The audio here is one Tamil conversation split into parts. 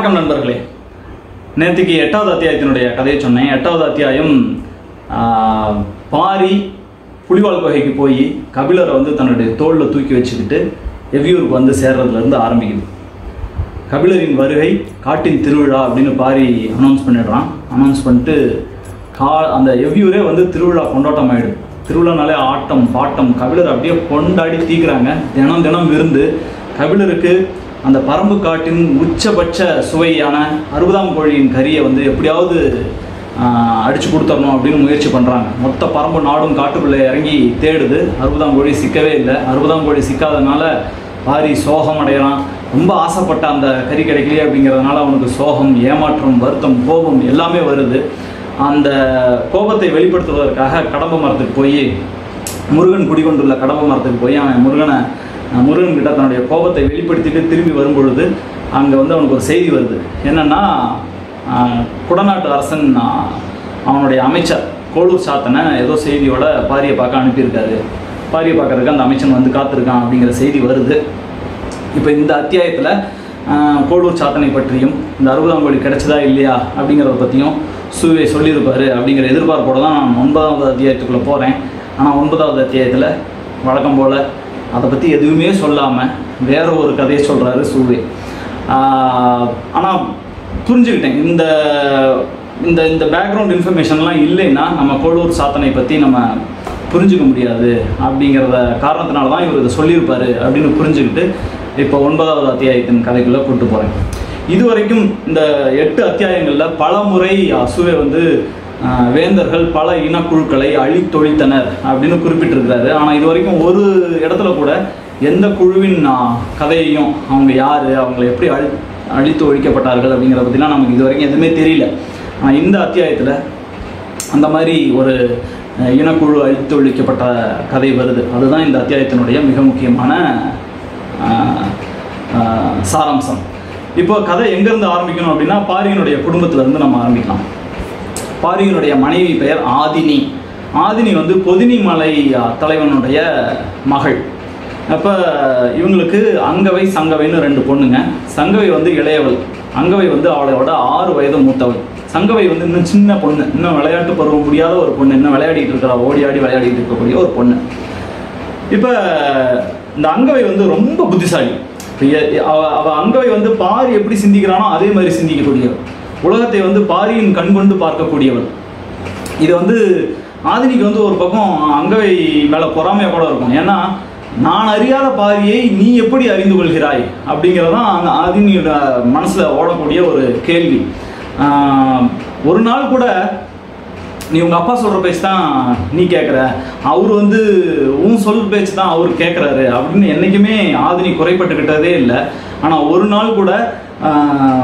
வணக்கம் நண்பர்களே. நேற்றுக்கு 8வது அத்தியாயத்தினுடைய கதையை சொன்னேன். 8வது அத்தியாயம் பாரி புலிவால் குகைக்கு போய் கபிலரை வந்து தன்னுடைய தோளில் தூக்கி வச்சுக்கிட்டு எவ்வியூருக்கு வந்து சேர்றதுலேருந்து ஆரம்பிக்குது. கபிலரின் வருகை, காட்டின் திருவிழா அப்படின்னு பாரி அனௌன்ஸ் பண்ணிடுறான். அனௌன்ஸ் பண்ணிட்டு அந்த எவ்வியூரே வந்து திருவிழா கொண்டாட்டம் ஆகிடும். திருவிழானாலே ஆட்டம் பாட்டம், கபிலர் அப்படியே கொண்டாடி தீக்குறாங்க. தினம் தினம் விருந்து. கபிலருக்கு அந்த பரம்பு காட்டின் உச்சபட்ச சுவையான 60ஆம் கோழியின் கறியை வந்து எப்படியாவது அடித்து கொடுத்துடணும் அப்படின்னு முயற்சி பண்ணுறாங்க. மொத்த பரம்பு நாடும் காட்டுக்குள்ளே இறங்கி தேடுது. 60ஆம் கோழி சிக்கவே இல்லை. 60ஆம் கோழி சிக்காதனால பாரி சோகம் அடையலாம். ரொம்ப ஆசைப்பட்ட அந்த கறி கிடைக்கலையே அப்படிங்கிறதுனால அவனுக்கு சோகம், ஏமாற்றம், வருத்தம், கோபம் எல்லாமே வருது. அந்த கோபத்தை வெளிப்படுத்துவதற்காக கடம்ப மரத்துக்கு போய், முருகன் குடிகொண்டுள்ள கடம்ப மரத்துக்கு போய் அவன் முருகன்கிட்ட தன்னுடைய கோபத்தை வெளிப்படுத்திட்டு திரும்பி வரும்பொழுது அங்கே வந்து அவனுக்கு ஒரு செய்தி வருது. என்னென்னா, குடநாட்டு அரசன் அவனுடைய அமைச்சர் கோளூர் சாத்தனை ஏதோ செய்தியோட பாரியை பார்க்க அனுப்பியிருக்காரு. பாரியை பார்க்கறதுக்கு அந்த அமைச்சன் வந்து காத்திருக்கான் அப்படிங்கிற செய்தி வருது. இப்போ இந்த அத்தியாயத்தில் கோளூர் சாத்தனை பற்றியும் இந்த 60ஆம் கோழி கிடைச்சதா இல்லையா அப்படிங்கிறத பற்றியும் சூவை சொல்லியிருப்பார் அப்படிங்கிற எதிர்பார்ப்போடு தான் நான் 9வது அத்தியாயத்துக்குள்ளே போகிறேன். ஆனால் 9வது அத்தியாயத்தில் வழக்கம் போல் அதை பற்றி எதுவுமே சொல்லாமல் வேறு ஒரு கதையை சொல்கிறாரு சூவே. ஆனால் புரிஞ்சுக்கிட்டேன், இந்த இந்த இந்த பேக்ரவுண்ட் இன்ஃபர்மேஷன்லாம் இல்லைன்னா நம்ம கோளூர் சாத்தனை பற்றி நம்ம புரிஞ்சுக்க முடியாது அப்படிங்கிறத காரணத்தினால தான் இவர் இதை சொல்லியிருப்பார் அப்படின்னு புரிஞ்சுக்கிட்டு இப்போ 9வது அத்தியாயத்தின் கதைக்குள்ளே கூப்பிட்டு போகிறேன். இதுவரைக்கும் இந்த 8 அத்தியாயங்களில் பல முறை அசுவே வந்து வேந்தர்கள் பல இனக்குழுக்களை அழித்தொழித்தனர் அப்படின்னு குறிப்பிட்டிருக்கிறாரு. ஆனால் இது வரைக்கும் ஒரு இடத்துல கூட எந்த குழுவின் கதையையும், அவங்க யார், அவங்களை எப்படி அழித்து ஒழிக்கப்பட்டார்கள் அப்படிங்கிற பற்றிலாம் நமக்கு இது வரைக்கும் எதுவுமே தெரியல. ஆனால் இந்த அத்தியாயத்தில் அந்த மாதிரி ஒரு இனக்குழு அழித்து ஒழிக்கப்பட்ட கதை வருது. அதுதான் இந்த அத்தியாயத்தினுடைய மிக முக்கியமான சாராம்சம். இப்போ கதை எங்கேருந்து ஆரம்பிக்கணும் அப்படின்னா பாரியனுடைய குடும்பத்திலேருந்து நம்ம ஆரம்பிக்கலாம். பாரியனுடைய மனைவி பெயர் ஆதினி. ஆதினி வந்து பொதினி மலை தலைவனுடைய மகள். அப்போ இவங்களுக்கு அங்கவை சங்கவைன்னு 2 பொண்ணுங்க. சங்கவை வந்து இளையவள், அங்கவை வந்து அவளோட 6 வயது மூத்தவள். சங்கவை வந்து இன்னும் சின்ன பொண்ணு, இன்னும் விளையாட்டு பருவம் முடியாத ஒரு பொண்ணு, இன்னும் விளையாடிட்டு இருக்கிறா, ஓடி ஆடி விளையாடிட்டு இருக்கக்கூடிய ஒரு பொண்ணு. இப்போ இந்த அங்கவை வந்து ரொம்ப புத்திசாலி. அவள் அங்கவை வந்து பாரி எப்படி சிந்திக்கிறானோ அதே மாதிரி சிந்திக்கக்கூடியவள். உலகத்தை வந்து பாரியின் கண் கொண்டு பார்க்கக்கூடியவள். இது வந்து ஆதினிக்கு வந்து ஒரு பக்கம் அங்கவை மேலே பொறாமையாக கூட இருக்கும். ஏன்னா, நான் அறியாத பாரியை நீ எப்படி அறிந்து கொள்கிறாய் அப்படிங்கிறதான் அந்த ஆதினியோட மனசில் ஓடக்கூடிய ஒரு கேள்வி. ஒரு நாள் கூட நீ உங்கள் அப்பா சொல்கிற பேச்சு தான் நீ கேட்குற, அவர் வந்து உன் சொல் பேச்சு தான் அவர் கேட்குறாரு அப்படின்னு என்றைக்குமே ஆதினி குறைப்பட்டுக்கிட்டதே இல்லை. ஆனால் ஒரு நாள் கூட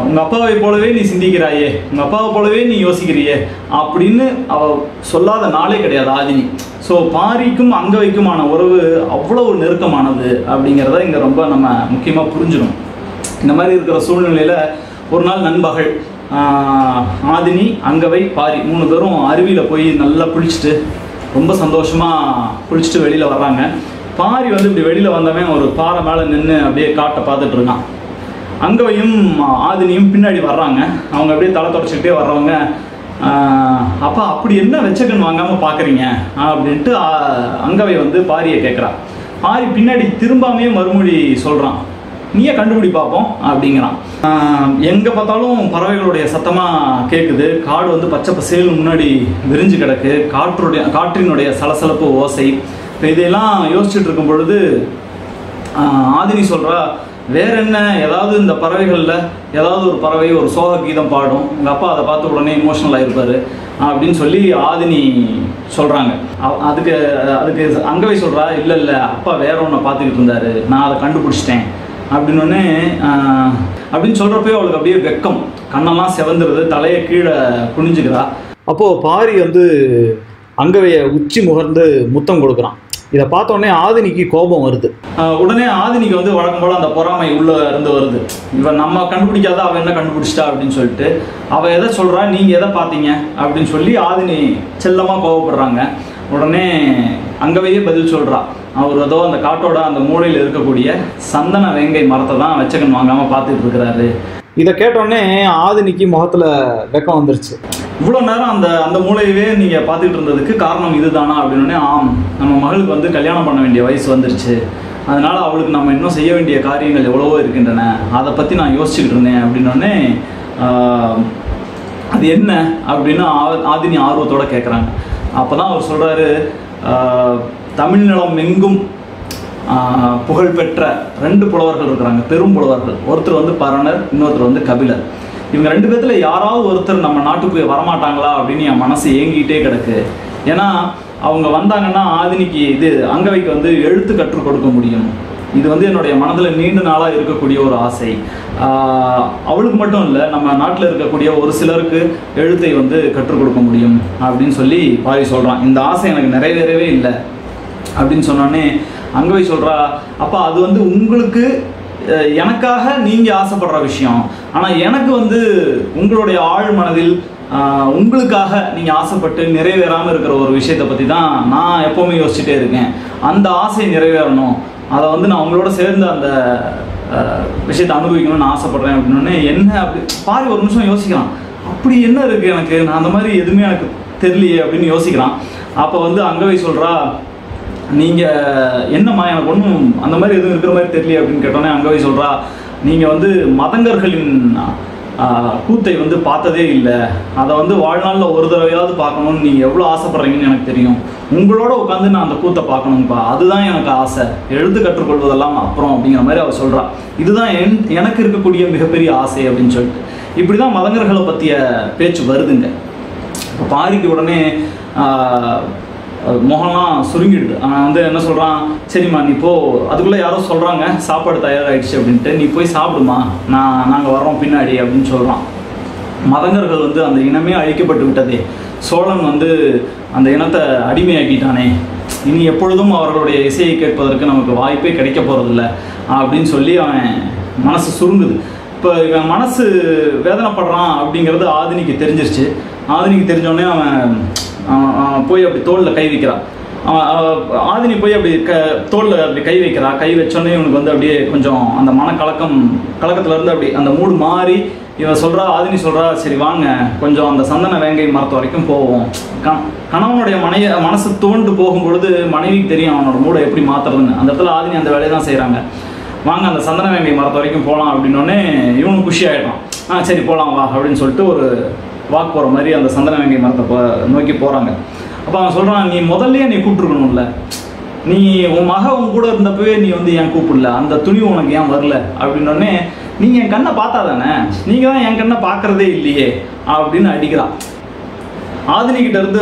உங்கள் அப்பாவை போலவே நீ சிந்திக்கிறாயே, உங்கள் அப்பாவை போலவே நீ யோசிக்கிறியே அப்படின்னு அவள் சொல்லாத நாளே கிடையாது ஆதினி. ஸோ பாரிக்கும் அங்கவைக்குமான உறவு அவ்வளோ நெருக்கமானது அப்படிங்கிறத இங்கே ரொம்ப நம்ம முக்கியமாக புரிஞ்சிடும். இந்த மாதிரி இருக்கிற சூழ்நிலையில் ஒரு நாள் நண்பகல் ஆதினி, அங்கவை, பாரி 3 பேரும் அருவியில் போய் நல்லா குளிச்சுட்டு ரொம்ப சந்தோஷமாக குளிச்சுட்டு வெளியில் வர்றாங்க. பாரி வந்து இப்படி வெளியில் வந்தவன் ஒரு பாறை மேலே நின்று அப்படியே காட்டை பார்த்துட்டு இருக்கான். அங்கவையும் ஆதினியும் பின்னாடி வர்றாங்க. அவங்க அப்படியே தலை தொடச்சிக்கிட்டே வர்றவங்க, அப்பா அப்படி என்ன வெச்சக்கன் வாங்காமல் பார்க்குறீங்க அப்படின்ட்டு அங்கவை வந்து பாரியை கேட்குறான். பாரி பின்னாடி திரும்பாமே மறுமொழி சொல்கிறான், நீயே கண்டுபிடி பார்ப்போம் அப்படிங்கிறான். எங்கே பார்த்தாலும் பறவைகளுடைய சத்தமாக கேட்குது. காடு வந்து பச்சை பசேல் முன்னாடி விரிஞ்சு கிடக்கு. காற்றினுடைய சலசலப்பு ஓசை. இப்போ இதையெல்லாம் யோசிச்சுட்டு இருக்கும் பொழுது ஆதினி சொல்கிறா, வேற என்ன, ஏதாவது இந்த பறவைகளில் ஏதாவது ஒரு பறவை ஒரு சோக கீதம் பாடும், உங்கள் அப்பா அதை பார்த்து உடனே இமோஷனல் ஆகிருப்பார் அப்படின்னு சொல்லி ஆதினி சொல்கிறாங்க. அதுக்கு அதுக்கு அங்கவை சொல்கிறா, இல்லை இல்லை அப்பா வேற ஒன்றை பார்த்துக்கிட்டு இருந்தார், நான் அதை கண்டுபிடிச்சிட்டேன் அப்படின்னு அப்படின்னு சொல்கிறப்போ அவளுக்கு அப்படியே வெக்கம், கண்ணெல்லாம் செவந்துருது, தலையை கீழே குனிஞ்சுக்கிறா. அப்போது பாரி வந்து அங்கவையை உச்சி முகர்ந்து முத்தம் கொடுக்குறான். இதை பார்த்தோடனே ஆதினிக்கு கோபம் வருது. உடனே ஆதினிக்கு வந்து வழக்கம் போல் அந்த பொறாமை உள்ளே இருந்து வருது. இவன் நம்ம கண்டுபிடிக்காத அவள் என்ன கண்டுபிடிச்சிட்டா அப்படின்னு சொல்லிட்டு, அவள் எதை சொல்கிறா, நீங்கள் எதை பார்த்தீங்க அப்படின்னு சொல்லி ஆதினி செல்லமாக கோபப்படுறாங்க. உடனே அங்கவையே பதில் சொல்கிறா, அவர் ஏதோ அந்த காட்டோட அந்த மூலையில் இருக்கக்கூடிய சந்தன வேங்கை மரத்தை தான் வெச்சக்கன் வாங்காமல் பார்த்துட்டு இருக்கிறாரு. இதை கேட்டோடனே ஆதினிக்கு முகத்தில் வெக்கம் வந்துருச்சு. இவ்வளோ நேரம் அந்த அந்த மூளையவே நீங்கள் பார்த்துக்கிட்டு இருந்ததுக்கு காரணம் இதுதானா அப்படின்னே, ஆம், நம்ம மகளுக்கு வந்து கல்யாணம் பண்ண வேண்டிய வயசு வந்துருச்சு, அதனால் அவளுக்கு நம்ம இன்னும் செய்ய வேண்டிய காரியங்கள் எவ்வளவோ இருக்கின்றன, அதை பற்றி நான் யோசிச்சுக்கிட்டு இருந்தேன் அப்படின்னோடனே, அது என்ன அப்படின்னு ஆதினி ஆர்வத்தோடு கேட்குறாங்க. அப்போ தான் அவர் சொல்கிறாரு, தமிழ்நிலம் எங்கும் புகழ்பெற்ற ரெண்டு புலவர்கள் இருக்கிறாங்க, பெரும் புலவர்கள். ஒருத்தர் வந்து பரணர், இன்னொருத்தர் வந்து கபிலர். இவங்க ரெண்டு பேர்த்துல யாராவது ஒருத்தர் நம்ம நாட்டுக்கு வரமாட்டாங்களா அப்படின்னு என் மனசு ஏங்கிட்டே கிடக்கு. ஏன்னா அவங்க வந்தாங்கன்னா ஆதினிக்கு இது அங்கவைக்கு வந்து எழுத்து கற்றுக் கொடுக்க முடியும். இது வந்து என்னுடைய மனதில் நீண்ட நாளாக இருக்கக்கூடிய ஒரு ஆசை. அவளுக்கு மட்டும் இல்லை, நம்ம நாட்டில் இருக்கக்கூடிய ஒரு சிலருக்கு எழுத்தை வந்து கற்றுக் கொடுக்க முடியும் அப்படின்னு சொல்லி பாரி சொல்கிறான். இந்த ஆசை எனக்கு நிறைவேறவே இல்லை அப்படின்னு சொன்னோடனே அங்கவை சொல்கிறா, அப்போ அது வந்து உங்களுக்கு எனக்காக நீங்கள் ஆசைப்படுற விஷயம், ஆனால் எனக்கு வந்து உங்களுடைய ஆழ் மனதில் உங்களுக்காக நீங்கள் ஆசைப்பட்டு நிறைவேறாமல் இருக்கிற ஒரு விஷயத்தை பற்றி தான் நான் எப்போவுமே யோசிச்சுட்டே இருக்கேன். அந்த ஆசை நிறைவேறணும், அதை வந்து நான் உங்களோட சேர்ந்து அந்த விஷயத்தை அனுபவிக்கணும்னு ஆசைப்பட்றேன் அப்படின்னே. என்ன அப்படி பாரி ஒரு நிமிஷம் யோசிக்கிறான், அப்படி என்ன இருக்குது எனக்கு, நான் அந்த மாதிரி எதுவுமே எனக்கு தெரியலையே அப்படின்னு யோசிக்கிறான். அப்போ வந்து அங்கவை சொல்கிறா, நீங்கள் என்னம்மா எனக்கு ஒன்றும் அந்த மாதிரி எதுவும் இருக்கிற மாதிரி தெரியலையே அப்படின்னு கேட்டோன்னே அங்கவை சொல்கிறா, நீங்கள் வந்து மதங்கர்களின் கூத்தை வந்து பார்த்ததே இல்லை, அதை வந்து வாழ்நாளில் ஒரு தடவையாவது பார்க்கணும்னு நீங்கள் எவ்வளோ ஆசைப்பட்றீங்கன்னு எனக்கு தெரியும். உங்களோட உட்காந்து நான் அந்த கூத்தை பார்க்கணும்ப்பா, அதுதான் எனக்கு ஆசை, எழுத்து கற்றுக்கொள்வதெல்லாம் அப்புறம் அப்படிங்கிற மாதிரி அவர் சொல்கிறார். இதுதான் எனக்கு இருக்கக்கூடிய மிகப்பெரிய ஆசை அப்படின்னு சொல்லிட்டு இப்படி தான் மதங்கர்களை பற்றிய பேச்சு வருதுங்க. இப்போ பாரிக்கு உடனே முகம்லாம் சுருங்கிடுது. ஆனால் வந்து என்ன சொல்கிறான், சரிம்மா நீ போ, அதுக்குள்ளே யாரோ சொல்கிறாங்க சாப்பாடு தயாராகிடுச்சு அப்படின்ட்டு, நீ போய் சாப்பிடுமா, நாங்கள் வர்றோம் பின்னாடி அப்படின்னு சொல்கிறான். மதங்கர்கள் வந்து அந்த இனமே அழிக்கப்பட்டு விட்டதே, சோழன் வந்து அந்த இனத்தை அடிமையாக்கிட்டானே, இனி எப்பொழுதும் அவர்களுடைய இசையை கேட்பதற்கு நமக்கு வாய்ப்பே கிடைக்க போகிறதில்ல அப்படின்னு சொல்லி அவன் மனசு சுருங்குது. இப்போ இவன் மனசு வேதனைப்படுறான் அப்படிங்கிறது ஆதினிக்கு தெரிஞ்சிருச்சு. ஆதினிக்கு தெரிஞ்சோடனே அவன் போய் அப்படி தோளில் கை வைக்கிறான். ஆதினி போய் அப்படி தோளில் அப்படி கை வைக்கிறா. கை வச்சோடனே இவனுக்கு வந்து அப்படியே கொஞ்சம் அந்த கலக்கத்துலேருந்து அப்படி அந்த மூடு மாறி இவன் சொல்கிறா, ஆதினி சொல்கிறா, சரி வாங்க கொஞ்சம் அந்த சந்தன வேங்கை மரத்து வரைக்கும் போவோம். கணவனுடைய மனசு தோண்டு போகும்பொழுது மனைவிக்கு தெரியும் அவனோட மூடை எப்படி மாற்றுறதுன்னு. அந்த இடத்துல ஆதினி அந்த வேலையை தான் செய்கிறாங்க. வாங்க அந்த சந்தன வேங்கை மரத்து வரைக்கும் போகலாம் அப்படின்னோடனே இவனும் குஷி ஆகிட்டான். சரி போகலாம் வா அப்படின்னு சொல்லிட்டு ஒரு வாக் போகிற மாதிரி அந்த சந்தன வேங்கை மரத்தை நோக்கி போகிறாங்க. அப்போ அவன் சொல்கிறான், நீ முதல்லையே நீ கூப்பிட்ருக்கணும்ல, நீ உன் மக உன் கூட இருந்தப்பவே நீ வந்து ஏன் கூப்பிடல, அந்த துணிவு உனக்கு ஏன் வரல அப்படின்னோடனே, நீங்கள் என் கண்ணை பார்த்தா தானே, நீங்கள் தான் என் கண்ணை பார்க்குறதே இல்லையே அப்படின்னு அடிக்கிறான். ஆதினிக்கிட்ட இருந்து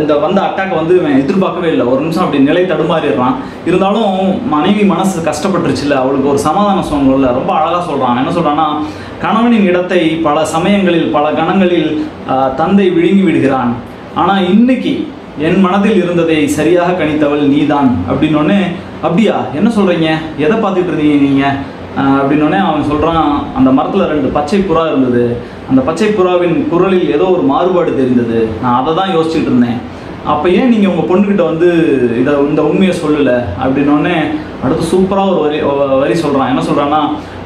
இந்த வந்த அட்டாக்கை வந்து இவன் எதிர்பார்க்கவே இல்லை. ஒரு நிமிஷம் அப்படி நிலை தடுமாறிடுறான். இருந்தாலும் மனைவி மனசு கஷ்டப்பட்டுருச்சுல்ல, அவளுக்கு ஒரு சமாதானம் சொல்லல, ரொம்ப அழகாக சொல்கிறான். என்ன சொல்கிறான்னா, கணவனின் இடத்தை பல சமயங்களில் பல கணங்களில் தந்தை விழுங்கி விடுகிறான், ஆனால் இன்னைக்கு என் மனதில் இருந்ததை சரியாக கணித்தவள் நீதான் அப்படின்னோடனே, அப்படியா என்ன சொல்கிறீங்க, எதை பார்த்துட்டு இருந்தீங்க நீங்கள் அப்படின்னோடனே அவன் சொல்கிறான், அந்த மரத்தில் ரெண்டு பச்சை புறா இருந்தது, அந்த பச்சை புறாவின் குரலில் ஏதோ ஒரு மாறுபாடு தெரிந்தது, நான் அதை தான் யோசிச்சுட்டு இருந்தேன், அப்போ ஏன் நீங்கள் உங்கள் பொண்ணுக்கிட்ட வந்து இதை இந்த உண்மையை சொல்லலை அப்படின்னோடனே அடுத்து சூப்பராக ஒரு வரி சொல்கிறான். என்ன சொல்கிறான்னா,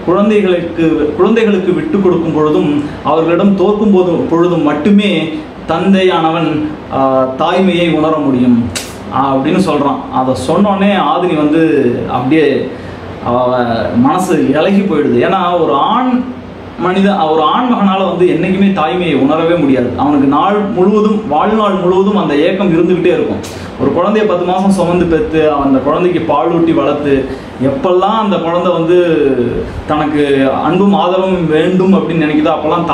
குழந்தைகளுக்கு விட்டு கொடுக்கும் பொழுதும் அவர்களிடம் தோற்கும் பொழுதும் மட்டுமே தந்தையானவன் தாய்மையை உணர முடியும் அப்படின்னு சொல்கிறான். அதை சொன்னோடனே ஆதினி வந்து அப்படியே மனசு இலகி போயிடுது. ஏன்னா ஒரு ஆண் மகனால் வந்து என்றைக்குமே தாய்மையை உணரவே முடியாது. அவனுக்கு வாழ்நாள் முழுவதும் அந்த ஏக்கம் இருந்துக்கிட்டே இருக்கும். ஒரு குழந்தைய 10 மாதம் சுமந்து பெற்று அந்த குழந்தைக்கு பால் ஊட்டி வளர்த்து எப்பெல்லாம் அந்த குழந்தை வந்து தனக்கு அன்பும் ஆதரவும் வேண்டும் அப்படின்னு நினைக்குதோ அப்போல்லாம்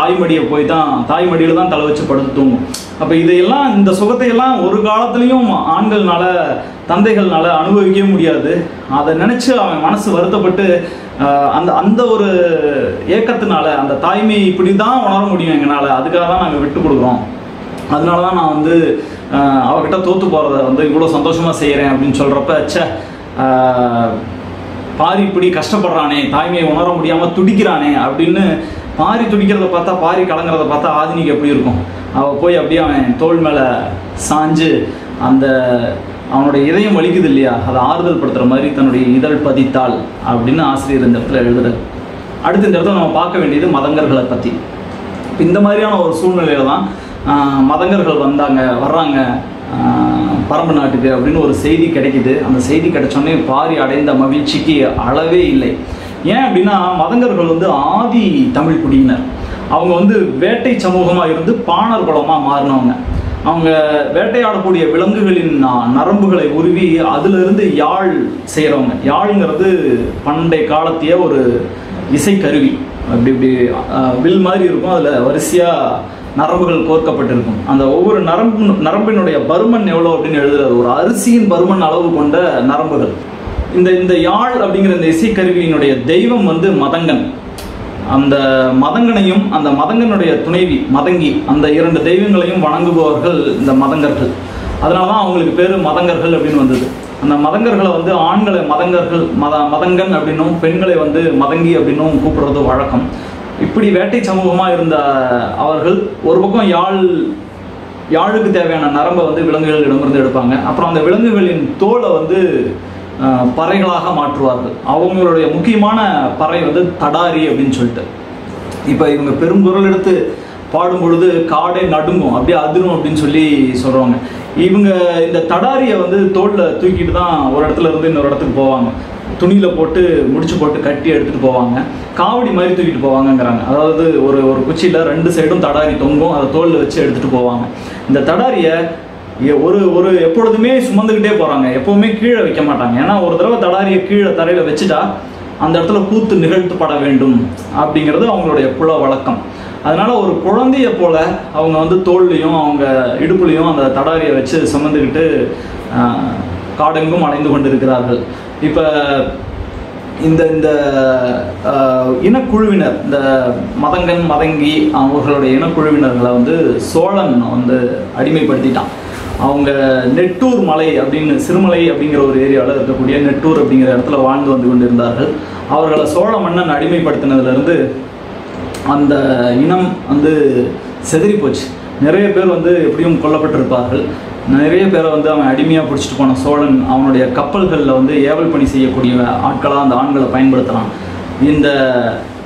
தாய்மடியில் தான் தலை வச்சு படுத்து தூங்கும். அப்போ இதையெல்லாம் இந்த சுகத்தையெல்லாம் ஒரு காலத்துலேயும் ஆண்கள்னால தந்தைகள்னால அனுபவிக்கவே முடியாது. அதை நினச்சி அவன் மனசு வருத்தப்பட்டு அந்த அந்த ஒரு ஏக்கத்தினால அந்த தாய்மையை இப்படி தான் உணர முடியும் எங்களால், அதுக்காக தான் நாங்கள் விட்டு கொடுக்குறோம், அதனால தான் நான் வந்து அவகிட்ட தோற்று போகிறத வந்து இவ்வளோ சந்தோஷமாக செய்கிறேன் அப்படின்னு சொல்கிறப்ப, சே பாரி இப்படி கஷ்டப்படுறானே, தாய்மையை உணர முடியாமல் துடிக்கிறானே அப்படின்னு பாரி துடிக்கிறத பார்த்தா, பாரி கலங்குறத பார்த்தா ஆதினிக்கு எப்படி இருக்கும். அவள் போய் அப்படியே அவன் தோள் மேலே சாஞ்சு அந்த அவனுடைய இதயம் வலிக்குது இல்லையா, அதை ஆறுதல் படுத்துகிற மாதிரி தன்னுடைய இதழ் பதித்தாள் அப்படின்னு ஆசிரியர் இந்த இடத்துல எழுதுகிறார். அடுத்த இந்த இடத்துல நம்ம பார்க்க வேண்டியது மதங்கர்களை பற்றி. இப்போ இந்த மாதிரியான ஒரு சூழ்நிலையில தான் மதங்கர்கள் வர்றாங்க பரம்பு நாட்டுக்கு அப்படின்னு ஒரு செய்தி கிடைக்கிது. அந்த செய்தி கிடைச்சோன்னே பாரி அடைந்த மகிழ்ச்சிக்கு அளவே இல்லை. ஏன் அப்படின்னா மதங்கர்கள் ஆதி தமிழ் குடியினர். அவங்க வேட்டை சமூகமாக இருந்து பாணர் குலமாக மாறினவங்க. அவங்க வேட்டையாடக்கூடிய விலங்குகளின் நரம்புகளை உருவி அதிலிருந்து யாழ் செய்கிறவங்க. யாழ்ங்கிறது பண்டைய காலத்திய ஒரு இசைக்கருவி. அப்படி இப்படி வில் மாதிரி இருக்கும், அதில் வரிசையாக நரம்புகள் கோர்க்கப்பட்டிருக்கும். அந்த ஒவ்வொரு நரம்பினுடைய பருமன் எவ்வளோ அப்படின்னு எழுதுறது, ஒரு அரிசியின் பருமன் அளவு கொண்ட நரம்புகள். இந்த யாழ் அப்படிங்கிற இந்த இசைக்கருவியினுடைய தெய்வம் மதங்கன். அந்த மதங்கனையும் அந்த மதங்கனுடைய துணைவி மதங்கி, அந்த இரண்டு தெய்வங்களையும் வணங்குபவர்கள் இந்த மதங்கர்கள். அதனால தான் அவங்களுக்கு பேர் மதங்கர்கள் அப்படின்னு வந்தது. அந்த மதங்கர்களை ஆண்களை மதங்கர்கள் மதங்கன் அப்படின்னும் பெண்களை மதங்கி அப்படின்னும் கூப்பிடுறது வழக்கம். இப்படி வேட்டை சமூகமாக இருந்த அவர்கள் ஒரு பக்கம் யாழுக்கு தேவையான நரம்பை விலங்குகளிடமிருந்து எடுப்பாங்க. அப்புறம் அந்த விலங்குகளின் தோலை பறைகளாக மாற்றுவார்கள். அவங்களுடைய முக்கியமான பறை தடாரி அப்படின்னு சொல்லிட்டு. இப்போ இவங்க பெருங்குரல் எடுத்து பாடும் பொழுது காடே நடுங்கும், அப்படியே அதிரும் அப்படின்னு சொல்கிறாங்க. இவங்க இந்த தடாரியை தோளில் தூக்கிட்டு தான் ஒரு இடத்துல இருந்து இன்னொரு இடத்துக்கு போவாங்க. துணியில் போட்டு முடிச்சு போட்டு கட்டி எடுத்துகிட்டு போவாங்க. காவடி மாதிரி தூக்கிட்டு போவாங்கங்கிறாங்க. அதாவது ஒரு குச்சியில் ரெண்டு சைடும் தடாரி தொங்கும், அதை தோலில் வச்சு எடுத்துகிட்டு போவாங்க. இந்த தடாரியை ஒரு எப்பொழுதுமே சுமந்துக்கிட்டே போகிறாங்க, எப்போவுமே கீழே வைக்க மாட்டாங்க. ஏன்னா ஒரு தடவை தடாரியை கீழே தரையில் வச்சுட்டா அந்த இடத்துல கூத்து நிகழ்த்தப்பட வேண்டும் அப்படிங்கிறது அவங்களுடைய குல வழக்கம். அதனால் ஒரு குழந்தைய போல் அவங்க தோல்லையும் அவங்க இடுப்புலையும் அந்த தடாரியை வச்சு சுமந்துக்கிட்டு காடெங்கும் அலைந்து கொண்டிருக்கிறார்கள். இப்போ இந்த இந்த இனக்குழுவினர், இந்த மதங்கன் மதங்கி அவர்களுடைய இனக்குழுவினர்களை சோழன் அடிமைப்படுத்திட்டான். அவங்க நெட்டூர் மலை அப்படின்னு, சிறுமலை அப்படிங்கிற ஒரு ஏரியாவில் இருக்கக்கூடிய நெட்டூர் அப்படிங்கிற இடத்துல வாழ்ந்து கொண்டிருந்தார்கள். அவர்களை சோழ மன்னன் அடிமைப்படுத்தினதுலேருந்து அந்த இனம் செதறி போச்சு. நிறைய பேர் எப்படியும் கொல்லப்பட்டிருப்பார்கள். நிறைய பேரை அவன் அடிமையாக பிடிச்சிட்டு போனான் சோழன். அவனுடைய கப்பல்களில் ஏவல் பணி செய்யக்கூடிய ஆட்களாக அந்த ஆண்களை பயன்படுத்தினான். இந்த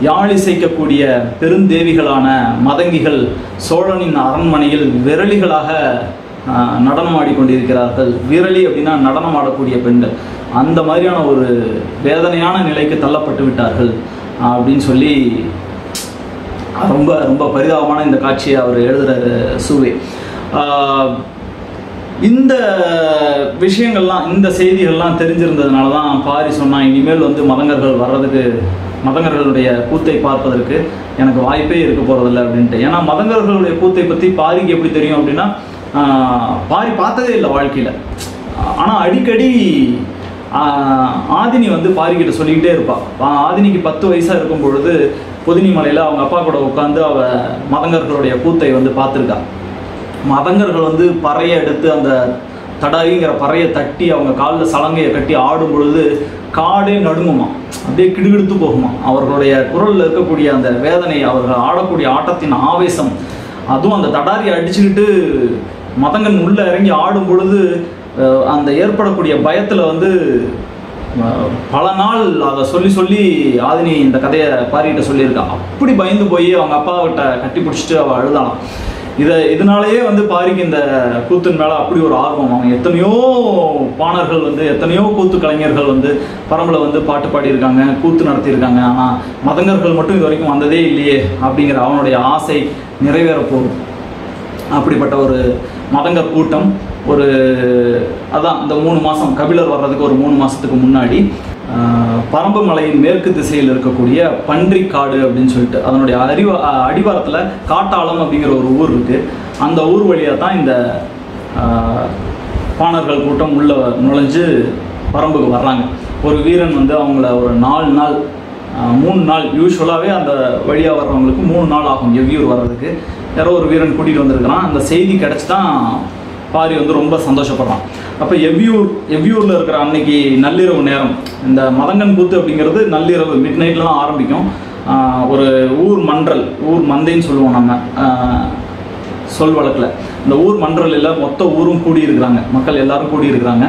யாழ் இசைக்கக்கூடிய பெருந்தேவிகளான மதங்கிகள் சோழனின் அரண்மனையில் விரலிகளாக நடனம் ஆடிக்கொண்டிருக்கிறார்கள். விரலி அப்படின்னா நடனம் ஆடக்கூடிய பெண்கள். அந்த மாதிரியான ஒரு வேதனையான நிலைக்கு தள்ளப்பட்டு விட்டார்கள் அப்படின்னு சொல்லி ரொம்ப ரொம்ப பரிதாபமான இந்த காட்சியை அவர் எழுதுகிறார் சூவே. இந்த விஷயங்கள்லாம், இந்த செய்திகள்லாம் தெரிஞ்சிருந்ததுனால தான் பாரி சொன்னான், இனிமேல் மதங்கர்கள் வர்றதுக்கு, மதங்கர்களுடைய கூத்தை பார்ப்பதற்கு எனக்கு வாய்ப்பே இருக்க போகிறதில்ல அப்படின்ட்டு. ஏன்னா மதங்கர்களுடைய கூத்தை பற்றி பாரிக்கு எப்படி தெரியும் அப்படின்னா, பாரி பார்த்ததே இல்லை வாழ்க்கையில். ஆனால் அடிக்கடி ஆதினி பாரிக்கிட்ட சொல்லிக்கிட்டே இருப்பாள். ஆதினிக்கு 10 வயசாக இருக்கும் பொழுது பொதினி மலையில் அவங்க அப்பா கூட உட்காந்து அவள் மதங்கர்களுடைய கூத்தை பார்த்துருக்கா. மதங்கர்கள் பறையை எடுத்து அந்த தடாரிங்கிற பறையை தட்டி அவங்க காலில் சலங்கையை கட்டி ஆடும் பொழுது காடே நடுங்குமா, அப்படியே கிடுகிடுத்து போகுமா. அவர்களுடைய குரலில் இருக்கக்கூடிய அந்த வேதனை, அவர்கள் ஆடக்கூடிய ஆட்டத்தின் ஆவேசம், அதுவும் அந்த தடாரியை அடிச்சுக்கிட்டு மதங்கன் உள்ளே இறங்கி ஆடும் பொழுது அந்த ஏற்படக்கூடிய பயத்தில் பல நாள் அதை சொல்லி சொல்லி ஆதினி இந்த கதையை பாரிகிட்ட சொல்லியிருக்கா. அப்படி பயந்து போய் அவங்க அப்பாவிட்ட கட்டி பிடிச்சிட்டு அவள் அழுதாலாம். இதனாலேயே பாரிக்கு இந்த கூத்தின் மேலே அப்படி ஒரு ஆர்வம். அவங்க எத்தனையோ பாணர்கள் எத்தனையோ கூத்து கலைஞர்கள் பரம்பில் பாட்டு பாடியிருக்காங்க, கூத்து நடத்தியிருக்காங்க. ஆனால் மதங்கர்கள் மட்டும் இது வரைக்கும் வந்ததே இல்லையே அப்படிங்கிற அவனுடைய ஆசை நிறைவேறப்போகும். அப்படிப்பட்ட ஒரு மதங்கர் கூட்டம் ஒரு அதான் இந்த 3 மாதம் கபிலர் வர்றதுக்கு ஒரு 3 மாதத்துக்கு முன்னாடி பரம்பு மலையின் மேற்கு திசையில் இருக்கக்கூடிய பன்றிக்காடு அப்படின்னு சொல்லிட்டு அதனுடைய அடிவாரத்தில் காட்டாளம் அப்படிங்கிற ஒரு ஊர் இருக்குது. அந்த ஊர் வழியாக தான் இந்த பாணர்கள் கூட்டம் உள்ளே நுழைஞ்சு பரம்புக்கு வர்றாங்க. ஒரு வீரன் அவங்கள ஒரு 4 நாள் 3 நாள் யூஸ்வலாகவே அந்த வழியாக வர்றவங்களுக்கு 3 நாள் ஆகும் எவ்வியூர் வர்றதுக்கு. யாரோ ஒரு வீரன் கூட்டிகிட்டு வந்திருக்கிறான். அந்த செய்தி கிடச்சி தான் பாரி ரொம்ப சந்தோஷப்படுறான். அப்போ எவ்வியூரில் இருக்கிற அன்னைக்கு நள்ளிரவு நேரம், இந்த மதங்கன் கூத்து அப்படிங்கிறது நள்ளிரவு மிட்நைட்டில் தான் ஆரம்பிக்கும். ஒரு ஊர் மந்தைன்னு சொல்லுவோம் நம்ம சொல் வழக்கில். இந்த ஊர் மன்றல் இல்லை, மொத்த ஊரும் கூடியிருக்கிறாங்க, மக்கள் எல்லோரும் கூடியிருக்கிறாங்க.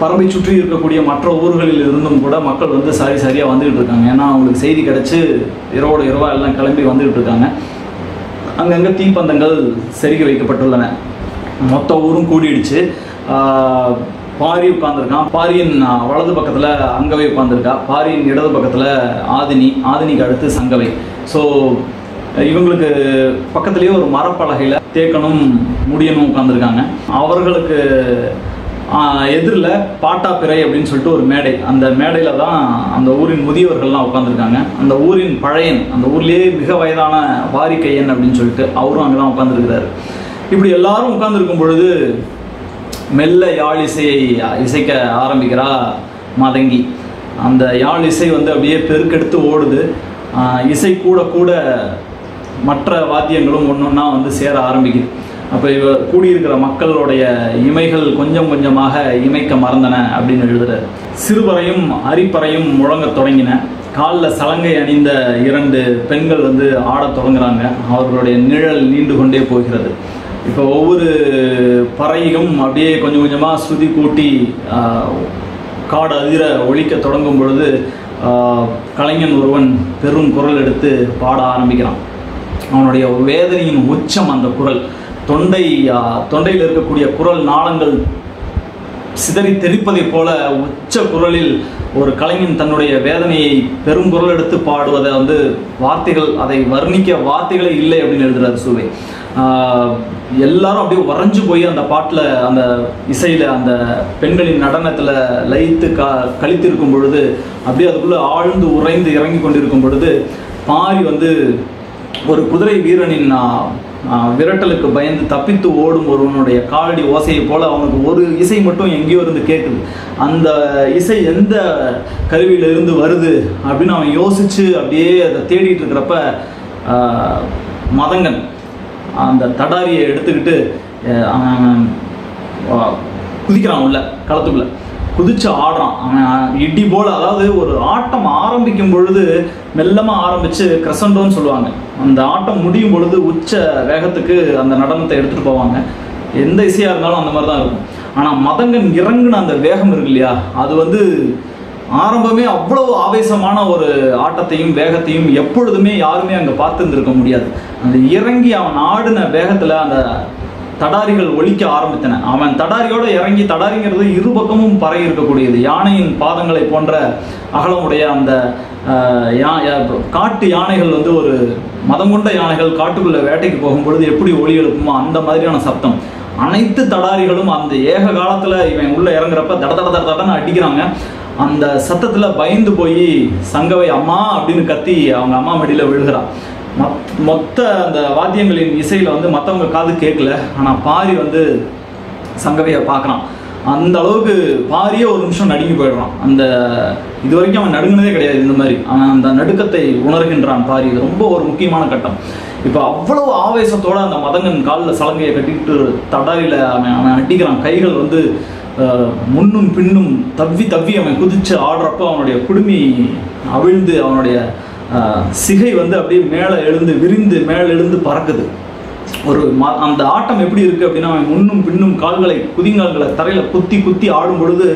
பரம்பை சுற்றி இருக்கக்கூடிய மற்ற ஊர்களில் இருந்தும் கூட மக்கள் வந்து சாரி சாரியாக வந்துக்கிட்டு இருக்காங்க. ஏன்னா அவங்களுக்கு செய்தி கிடச்சி இரவோட இரவாக எல்லாம் கிளம்பி வந்துக்கிட்டு இருக்காங்க. அங்கங்கே தீப்பந்தங்கள் செருகி வைக்கப்பட்டுள்ளன. மொத்த ஊரும் கூடிடுச்சு. பாரி உட்காந்துருக்கான். பாரியின் வலது பக்கத்தில் அங்கவை உட்காந்துருக்கா. பாரியின் இடது பக்கத்தில் ஆதினி, ஆதினிக்கு அடுத்து சங்கவை. ஸோ இவங்களுக்கு பக்கத்துலேயே ஒரு மரப்பலகையில் தேக்கனும் முடியனும் உட்காந்துருக்காங்க. அவர்களுக்கு எதிரில் பாட்டாப்பிறை அப்படின்னு சொல்லிட்டு ஒரு மேடை. அந்த மேடையில் தான் அந்த ஊரின் முதியவர்கள்லாம் உட்காந்துருக்காங்க. அந்த ஊரின் பழையன், அந்த ஊர்லேயே மிக வயதான வாரி கையன் அப்படின்னு சொல்லிட்டு அவரும் அங்கே தான் உட்காந்துருக்கிறாரு. இப்படி எல்லாரும் உட்காந்துருக்கும் பொழுது மெல்ல யாழ் இசையை இசைக்க ஆரம்பிக்கிறா மதங்கி. அந்த யாழ் இசை வந்து அப்படியே பெருக்கெடுத்து ஓடுது. இசை கூட கூட மற்ற வாத்தியங்களும் ஒன்று ஒன்றா வந்து சேர ஆரம்பிக்குது. அப்போ இவ கூடியிருக்கிற மக்களுடைய இமைகள் கொஞ்சம் கொஞ்சமாக இமைக்க மறந்தன அப்படின்னு எழுதுறாரு. சிறுவரையும் அரிப்பறையும் முழங்க தொடங்கின. காலில் சலங்கை அணிந்த இரண்டு பெண்கள் வந்து ஆடத் தொடங்குறாங்க. அவர்களுடைய நிழல் நீண்டு கொண்டே போகிறது. இப்போ ஒவ்வொரு பறையும் அப்படியே கொஞ்சம் கொஞ்சமாக ஸ்ருதி கூட்டி காடு அதிர ஒழிக்க தொடங்கும் பொழுது கலைஞன் ஒருவன் பெரும் குரல் எடுத்து பாட ஆரம்பிக்கிறான். அவனுடைய வேதனையின் உச்சம் அந்த குரல். தொண்டையில் இருக்கக்கூடிய குரல் நாளங்கள் சிதறி தெரிப்பதைப் போல உச்ச குரலில் ஒரு கலைஞன் தன்னுடைய வேதனையை பெரும் குரல் எடுத்து பாடுவதை வந்து வார்த்தைகள், அதை வர்ணிக்க வார்த்தைகளே இல்லை அப்படின்னு எழுதுறாரு சூவை. எல்லாரும் அப்படியே வரைஞ்சு போய் அந்த பாட்டில், அந்த இசையில், அந்த பெண்களின் நடனத்தில் லயித்து கழித்திருக்கும் பொழுது, அப்படியே அதுக்குள்ளே ஆழ்ந்து உறைந்து இறங்கி கொண்டிருக்கும் பொழுது பாரி வந்து ஒரு குதிரை வீரனின் விரட்டலுக்கு பயந்து தப்பித்து ஓடும் ஒருவனுடைய காலடி ஓசையை போல் அவனுக்கு ஒரு இசை மட்டும் எங்கேயோ இருந்து கேட்குது. அந்த இசை எந்த கருவியிலிருந்து வருது அப்படின்னு அவன் யோசித்து அப்படியே அதை தேடிட்டு இருக்கிறப்ப மதங்கன் அந்த தடாரியை எடுத்துக்கிட்டு குதிக்கிறான் உள்ள களத்துக்குள்ளே. குதிச்சு ஆடுறான் அவன் இடி போல். அதாவது ஒரு ஆட்டம் ஆரம்பிக்கும் பொழுது மெல்லமாக ஆரம்பித்து கிரசண்டோன்னு சொல்லுவாங்க. அந்த ஆட்டம் முடியும் பொழுது உச்ச வேகத்துக்கு அந்த நடனத்தை எடுத்துகிட்டு போவாங்க. எந்த இசையாக இருந்தாலும் அந்த மாதிரி தான் இருக்கும். ஆனால் மதங்கன் இறங்குன அந்த வேகம் இருக்கு இல்லையா, அது வந்து ஆரம்பமே அவ்வளவு ஆவேசமான ஒரு ஆட்டத்தையும் வேகத்தையும் எப்பொழுதுமே யாருமே அங்கே பார்த்துருந்துருக்க முடியாது. அந்த இறங்கி அவன் ஆடின வேகத்தில் அந்த தடாரிகள் ஒலிக்க ஆரம்பித்தன. அவன் தடாரியோடு இறங்கி, தடாரிங்கிறது இரு பக்கமும் பரவி இருக்கக்கூடியது, யானையின் பாதங்களை போன்ற அகலமுடைய அந்த காட்டு யானைகள் வந்து, ஒரு மதங்கொண்ட யானைகள் காட்டுக்குள்ளே வேட்டைக்கு போகும்பொழுது எப்படி ஒலி எழுப்புமோ அந்த மாதிரியான சப்தம். அனைத்து தடாரிகளும் அந்த ஏக காலத்தில் இவன் உள்ளே இறங்குறப்ப தட தட தட தடன்னு அடிக்கிறாங்க. அந்த சத்தத்தில் பயந்து போய் சங்கவை அம்மா அப்படின்னு கத்தி அவங்க அம்மா மடியில் விழுகிறான். மொத்த அந்த வாத்தியங்களின் இசையில் வந்து மற்றவங்க காது கேட்கல. ஆனால் பாரி வந்து சங்கவையை பார்க்குறான். அந்த அளவுக்கு பாரியே ஒரு நிமிஷம் நடுங்கி போயிடுறான். அந்த இது வரைக்கும் அவன் நடுங்கினதே கிடையாது இந்த மாதிரி. ஆனால் அந்த நடுக்கத்தை உணர்கின்றான் பாரி. இது ரொம்ப ஒரு முக்கியமான கட்டம். இப்போ அவ்வளவு ஆவேசத்தோடு அந்த மதங்கன் காலில் சலங்கையை கட்டிக்கிட்டு தடாரியில் அவன் அடிக்கிறான். கைகள் வந்து முன்னும் பின்னும் தவ்வி தவ்வி அவன் குதிச்சு ஆடுறப்போ அவனுடைய குடுமி அவிழ்ந்து அவனுடைய சிகை வந்து அப்படியே மேலே எழுந்து விரிந்து மேலே எழுந்து பறக்குது. அந்த ஆட்டம் எப்படி இருக்குது அப்படின்னா, அவன் முன்னும் பின்னும் கால்களை, குதிங்கால்களை தரையில் குத்தி குத்தி ஆடும் பொழுது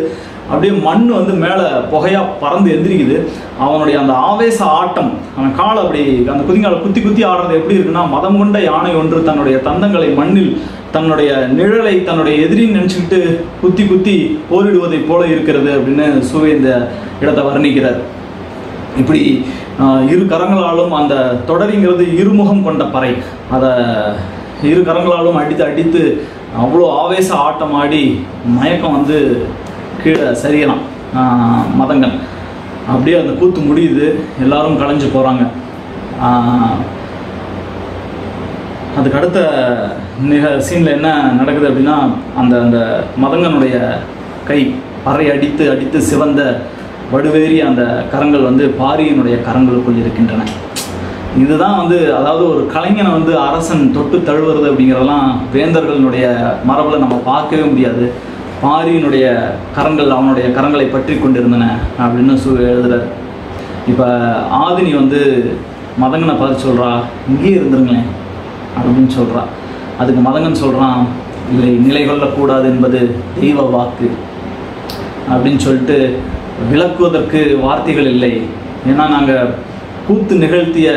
அப்படியே மண் வந்து மேலே புகையாக பறந்து எந்திரிக்குது. அவனுடைய அந்த ஆவேச ஆட்டம், அவன் காலை அப்படி அந்த குதிங்காலை குத்தி குத்தி ஆடுறது எப்படி இருக்குன்னா, மதம் கொண்ட யானை ஒன்று தன்னுடைய தந்தங்களை மண்ணில், தன்னுடைய நிழலை தன்னுடைய எதிரின்னு நினச்சிக்கிட்டு குத்தி குத்தி போரிடுவதைப் போல இருக்கிறது அப்படின்னு சூவை இந்த இடத்தை வர்ணிக்கிறார். இப்படி இரு கரங்களாலும் அந்த தொடரிங்கிறது இருமுகம் கொண்ட பறை, அதை இரு கரங்களாலும் அடித்து அடித்து அவ்வளோ ஆவேச ஆட்டம் ஆடி மயக்கம் வந்து கீழே சரியலாம் மதங்கன். அப்படியே அந்த கூத்து முடியுது. எல்லாரும் கலைஞ்சு போகிறாங்க. அதுக்கடுத்த சீனில் என்ன நடக்குது அப்படின்னா, அந்த அந்த மதங்கனுடைய கை பறை அடித்து அடித்து சிவந்த வடுவேறி அந்த கரங்கள் வந்து பாரியனுடைய கரங்களுக்குள் இருக்கின்றன. இதுதான் வந்து, அதாவது ஒரு கலைஞனை வந்து அரசன் தொட்டு தழுவுறது அப்படிங்கிறதெல்லாம் வேந்தர்களுடைய மரபில் நம்ம பார்க்கவே முடியாது. பாரியனுடைய கரங்கள் அவனுடைய கரங்களை பற்றி கொண்டிருந்தன அப்படின்னு எழுதுறார். இப்போ ஆதினி வந்து மதங்கனை பார்த்து சொல்கிறா, இங்கேயே இருந்துருங்களேன் அப்படின்னு சொல்கிறா. அதுக்கு மதங்கன் சொல்கிறான், இல்லை, நிலை கொள்ளக்கூடாது என்பது தெய்வ வாக்கு. அப்படின்னு சொல்லிட்டு விளக்குவதற்கு வார்த்தைகள் இல்லை. ஏன்னா நாங்கள் கூத்து நிகழ்த்திய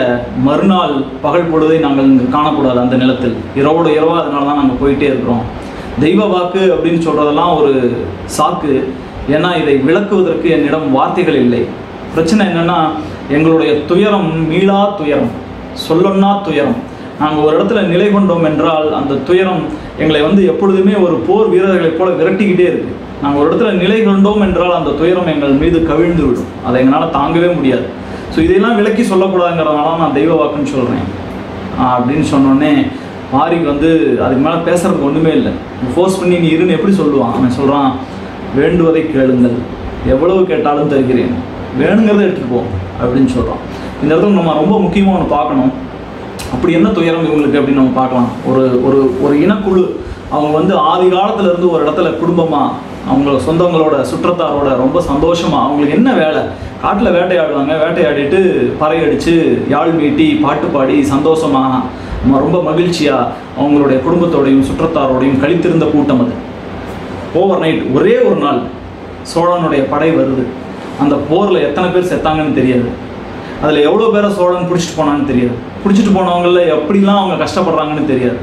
மறுநாள் பகல் பொழுதை நாங்கள் இங்கே காணக்கூடாது, அந்த நிலத்தில் இரவோடு இரவாக, அதனால தான் நாங்கள் போயிட்டே இருக்கிறோம். தெய்வ வாக்கு அப்படின்னு சொல்கிறதெல்லாம் ஒரு சாக்கு. ஏன்னா இதை விளக்குவதற்கு என்னிடம் வார்த்தைகள் இல்லை. பிரச்சனை என்னென்னா எங்களுடைய துயரம் மீளா துயரம், சொல்லொன்னா துயரம். நாங்கள் ஒரு இடத்துல நிலை கொண்டோம் என்றால் அந்த துயரம் எங்களை வந்து எப்பொழுதுமே ஒரு போர் வீரர்களை போல விரட்டிக்கிட்டே இருக்குது. நாங்கள் ஒரு இடத்துல நிலை கொண்டோம் என்றால் அந்த துயரம் எங்கள் மீது கவிழ்ந்து விடும், அதை எங்களால் தாங்கவே முடியாது. ஸோ இதையெல்லாம் விலக்கி சொல்லக்கூடாதுங்கிறதுனால நான் தெய்வ வாக்குன்னு சொல்கிறேன் அப்படின்னு சொன்னோடனே பாரிக்கு வந்து அதுக்கு மேலே பேசுகிறதுக்கு ஒன்றுமே இல்லை. ஃபோர்ஸ் பண்ணி நீ இருன்னு எப்படி சொல்லுவான்? அவன் சொல்கிறான், வேண்டுவதை கேளுங்கள், எவ்வளவு கேட்டாலும் தருகிறேன், வேணுங்கிறத எடுத்துகிட்டு போவோம் அப்படின்னு சொல்கிறான். இந்த இடத்துக்கு நம்ம ரொம்ப முக்கியமாக ஒன்று பார்க்கணும், அப்படி என்ன துயரம் இவங்களுக்கு அப்படின்னு நம்ம பார்க்கலாம். ஒரு ஒரு ஒரு இனக்குழு, அவங்க வந்து ஆதி காலத்துலேருந்து ஒரு இடத்துல குடும்பமாக அவங்கள சொந்தங்களோட சுற்றத்தாரோட ரொம்ப சந்தோஷமாக, அவங்களுக்கு என்ன வேலை, காட்டில் வேட்டையாடுவாங்க, வேட்டையாடிட்டு பறை அடித்து யாழ் மீட்டி பாட்டு பாடி சந்தோஷமாக ரொம்ப மகிழ்ச்சியாக அவங்களுடைய குடும்பத்தோடையும் சுற்றத்தாரோடையும் கழித்திருந்த கூட்டம். அது ஓவர் நைட், ஒரே ஒரு நாள் சோழனுடைய படை வருது. அந்த போரில் எத்தனை பேர் செத்தாங்கன்னு தெரியாது, அதில் எவ்வளோ பேரை சோழன் பிடிச்சிட்டு போனான்னு தெரியாது, பிடிச்சிட்டு போனவங்கள எப்படிலாம் அவங்க கஷ்டப்படுறாங்கன்னு தெரியாது.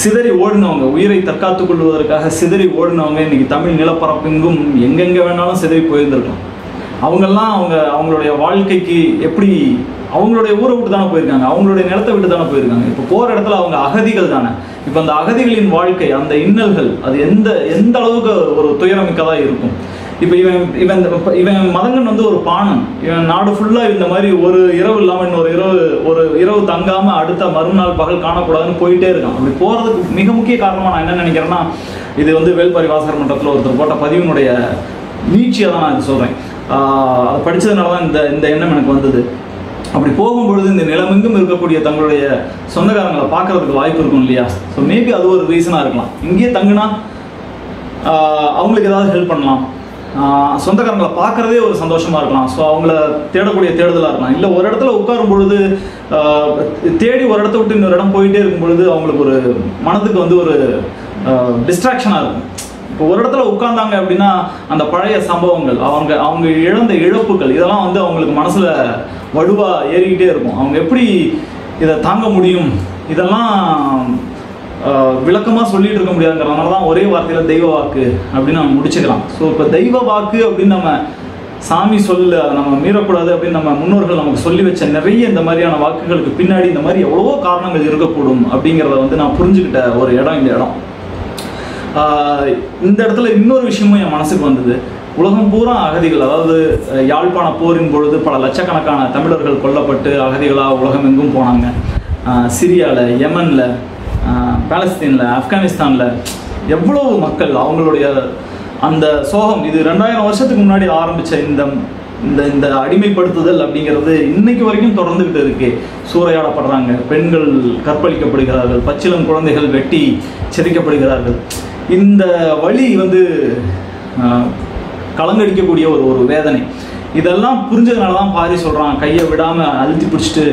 சிதறி ஓடினவங்க, உயிரை தற்காத்து கொள்வதற்காக சிதறி ஓடினவங்க இன்றைக்கி தமிழ் நிலப்பரப்பெங்கும் எங்கெங்கே வேணாலும் சிதறி போயிருந்திருக்கோம். அவங்கெல்லாம் அவங்களுடைய வாழ்க்கைக்கு எப்படி, அவங்களுடைய ஊரை விட்டு தானே போயிருக்காங்க, அவங்களுடைய நிலத்தை விட்டு தானே போயிருக்காங்க. இப்போ போகிற இடத்துல அவங்க அகதிகள் தானே. இப்போ அந்த அகதிகளின் வாழ்க்கை, அந்த இன்னல்கள், அது எந்த அளவுக்கு ஒரு துயரமிக்கதாக இருக்கும். இப்போ இவன் மதங்கன் வந்து ஒரு பாணன். இவன் நாடு ஃபுல்லாக இந்த மாதிரி ஒரு இரவு இல்லாமல் இன்னொரு இரவு, ஒரு இரவு தங்காமல் அடுத்த மறுநாள் பகல் காணக்கூடாதுன்னு போயிட்டே இருக்கான். அப்படி போகிறதுக்கு மிக முக்கிய காரணமாக நான் என்ன நினைக்கிறேன்னா, இது வந்து வேள் பாரி வாசகர் மன்றத்தில் ஒருத்தர் போட்ட பதிவினுடைய நீட்சியாக தான் நான் இது சொல்கிறேன். அது படித்ததுனால தான் இந்த எண்ணம் எனக்கு வந்தது. அப்படி போகும்பொழுது இந்த நிலமெங்கும் இருக்கக்கூடிய தங்களுடைய சொந்தக்காரங்களை பார்க்கறதுக்கு வாய்ப்பு இருக்கும் இல்லையா? ஸோ மேபி அது ஒரு ரீசனாக இருக்கலாம். இங்கேயே தங்குனா அவங்களுக்கு ஏதாவது ஹெல்ப் பண்ணலாம், சொந்தக்காரங்களை பார்க்குறதே ஒரு சந்தோஷமாக இருக்கலாம். ஸோ அவங்கள தேடக்கூடிய தேடுதலாக இருக்கலாம். இல்லை ஒரு இடத்துல உட்காரும் பொழுது தேடி ஒரு இடத்த விட்டு இன்னொரு இடம் போயிட்டே இருக்கும் பொழுது அவங்களுக்கு ஒரு மனதுக்கு வந்து ஒரு டிஸ்ட்ராக்ஷனாக இருக்கும். இப்போ ஒரு இடத்துல உட்கார்ந்தாங்க அப்படின்னா அந்த பழைய சம்பவங்கள், அவங்க இழந்த இழப்புகள், இதெல்லாம் வந்து அவங்களுக்கு மனசில் வடுவாக ஏறிக்கிட்டே இருக்கும். அவங்க எப்படி இதை தாங்க முடியும், இதெல்லாம் விளக்கமாக சொல்லிகிட்டு இருக்க முடியாதுங்கிறதுனால தான் ஒரே வார்த்தையில் தெய்வ வாக்கு அப்படின்னு நம்ம முடிச்சுக்கலாம். ஸோ இப்போ தெய்வ வாக்கு அப்படின்னு நம்ம சாமி சொல்ல அதை நம்ம மீறக்கூடாது அப்படின்னு நம்ம முன்னோர்கள் நமக்கு சொல்லி வச்ச நிறைய இந்த மாதிரியான வாக்குகளுக்கு பின்னாடி இந்த மாதிரி எவ்வளவோ காரணங்கள் இருக்கக்கூடும் அப்படிங்கிறத வந்து நான் புரிஞ்சுக்கிட்ட ஒரு இடம் இந்த இடம். இந்த இடத்துல இன்னொரு விஷயமும் என் மனசுக்கு வந்தது. உலகம் பூரா அகதிகள், அதாவது யாழ்ப்பாண போரின் பொழுது பல லட்சக்கணக்கான தமிழர்கள் கொல்லப்பட்டு அகதிகளாக உலகம் எங்கும் போனாங்க. சிரியாவில், யமனில், பாலஸ்தீனில், ஆப்கானிஸ்தானில் எவ்வளோ மக்கள் அவங்களுடைய அந்த சோகம். இது 2000 வருஷத்துக்கு முன்னாடி ஆரம்பித்த இந்த இந்த இந்த அடிமைப்படுத்துதல் அப்படிங்கிறது இன்றைக்கு வரைக்கும் தொடர்ந்துக்கிட்டு இருக்கு. சூறையாடப்படுறாங்க, பெண்கள் கற்பழிக்கப்படுகிறார்கள், பச்சிளம் குழந்தைகள் வெட்டி சிதைக்கப்படுகிறார்கள். இந்த வலி வந்து கலங்கடிக்கக்கூடிய ஒரு வேதனை. இதெல்லாம் புரிஞ்சதுனால தான் பாரி சொல்கிறான், கையை விடாமல் அழுத்தி பிடிச்சிட்டு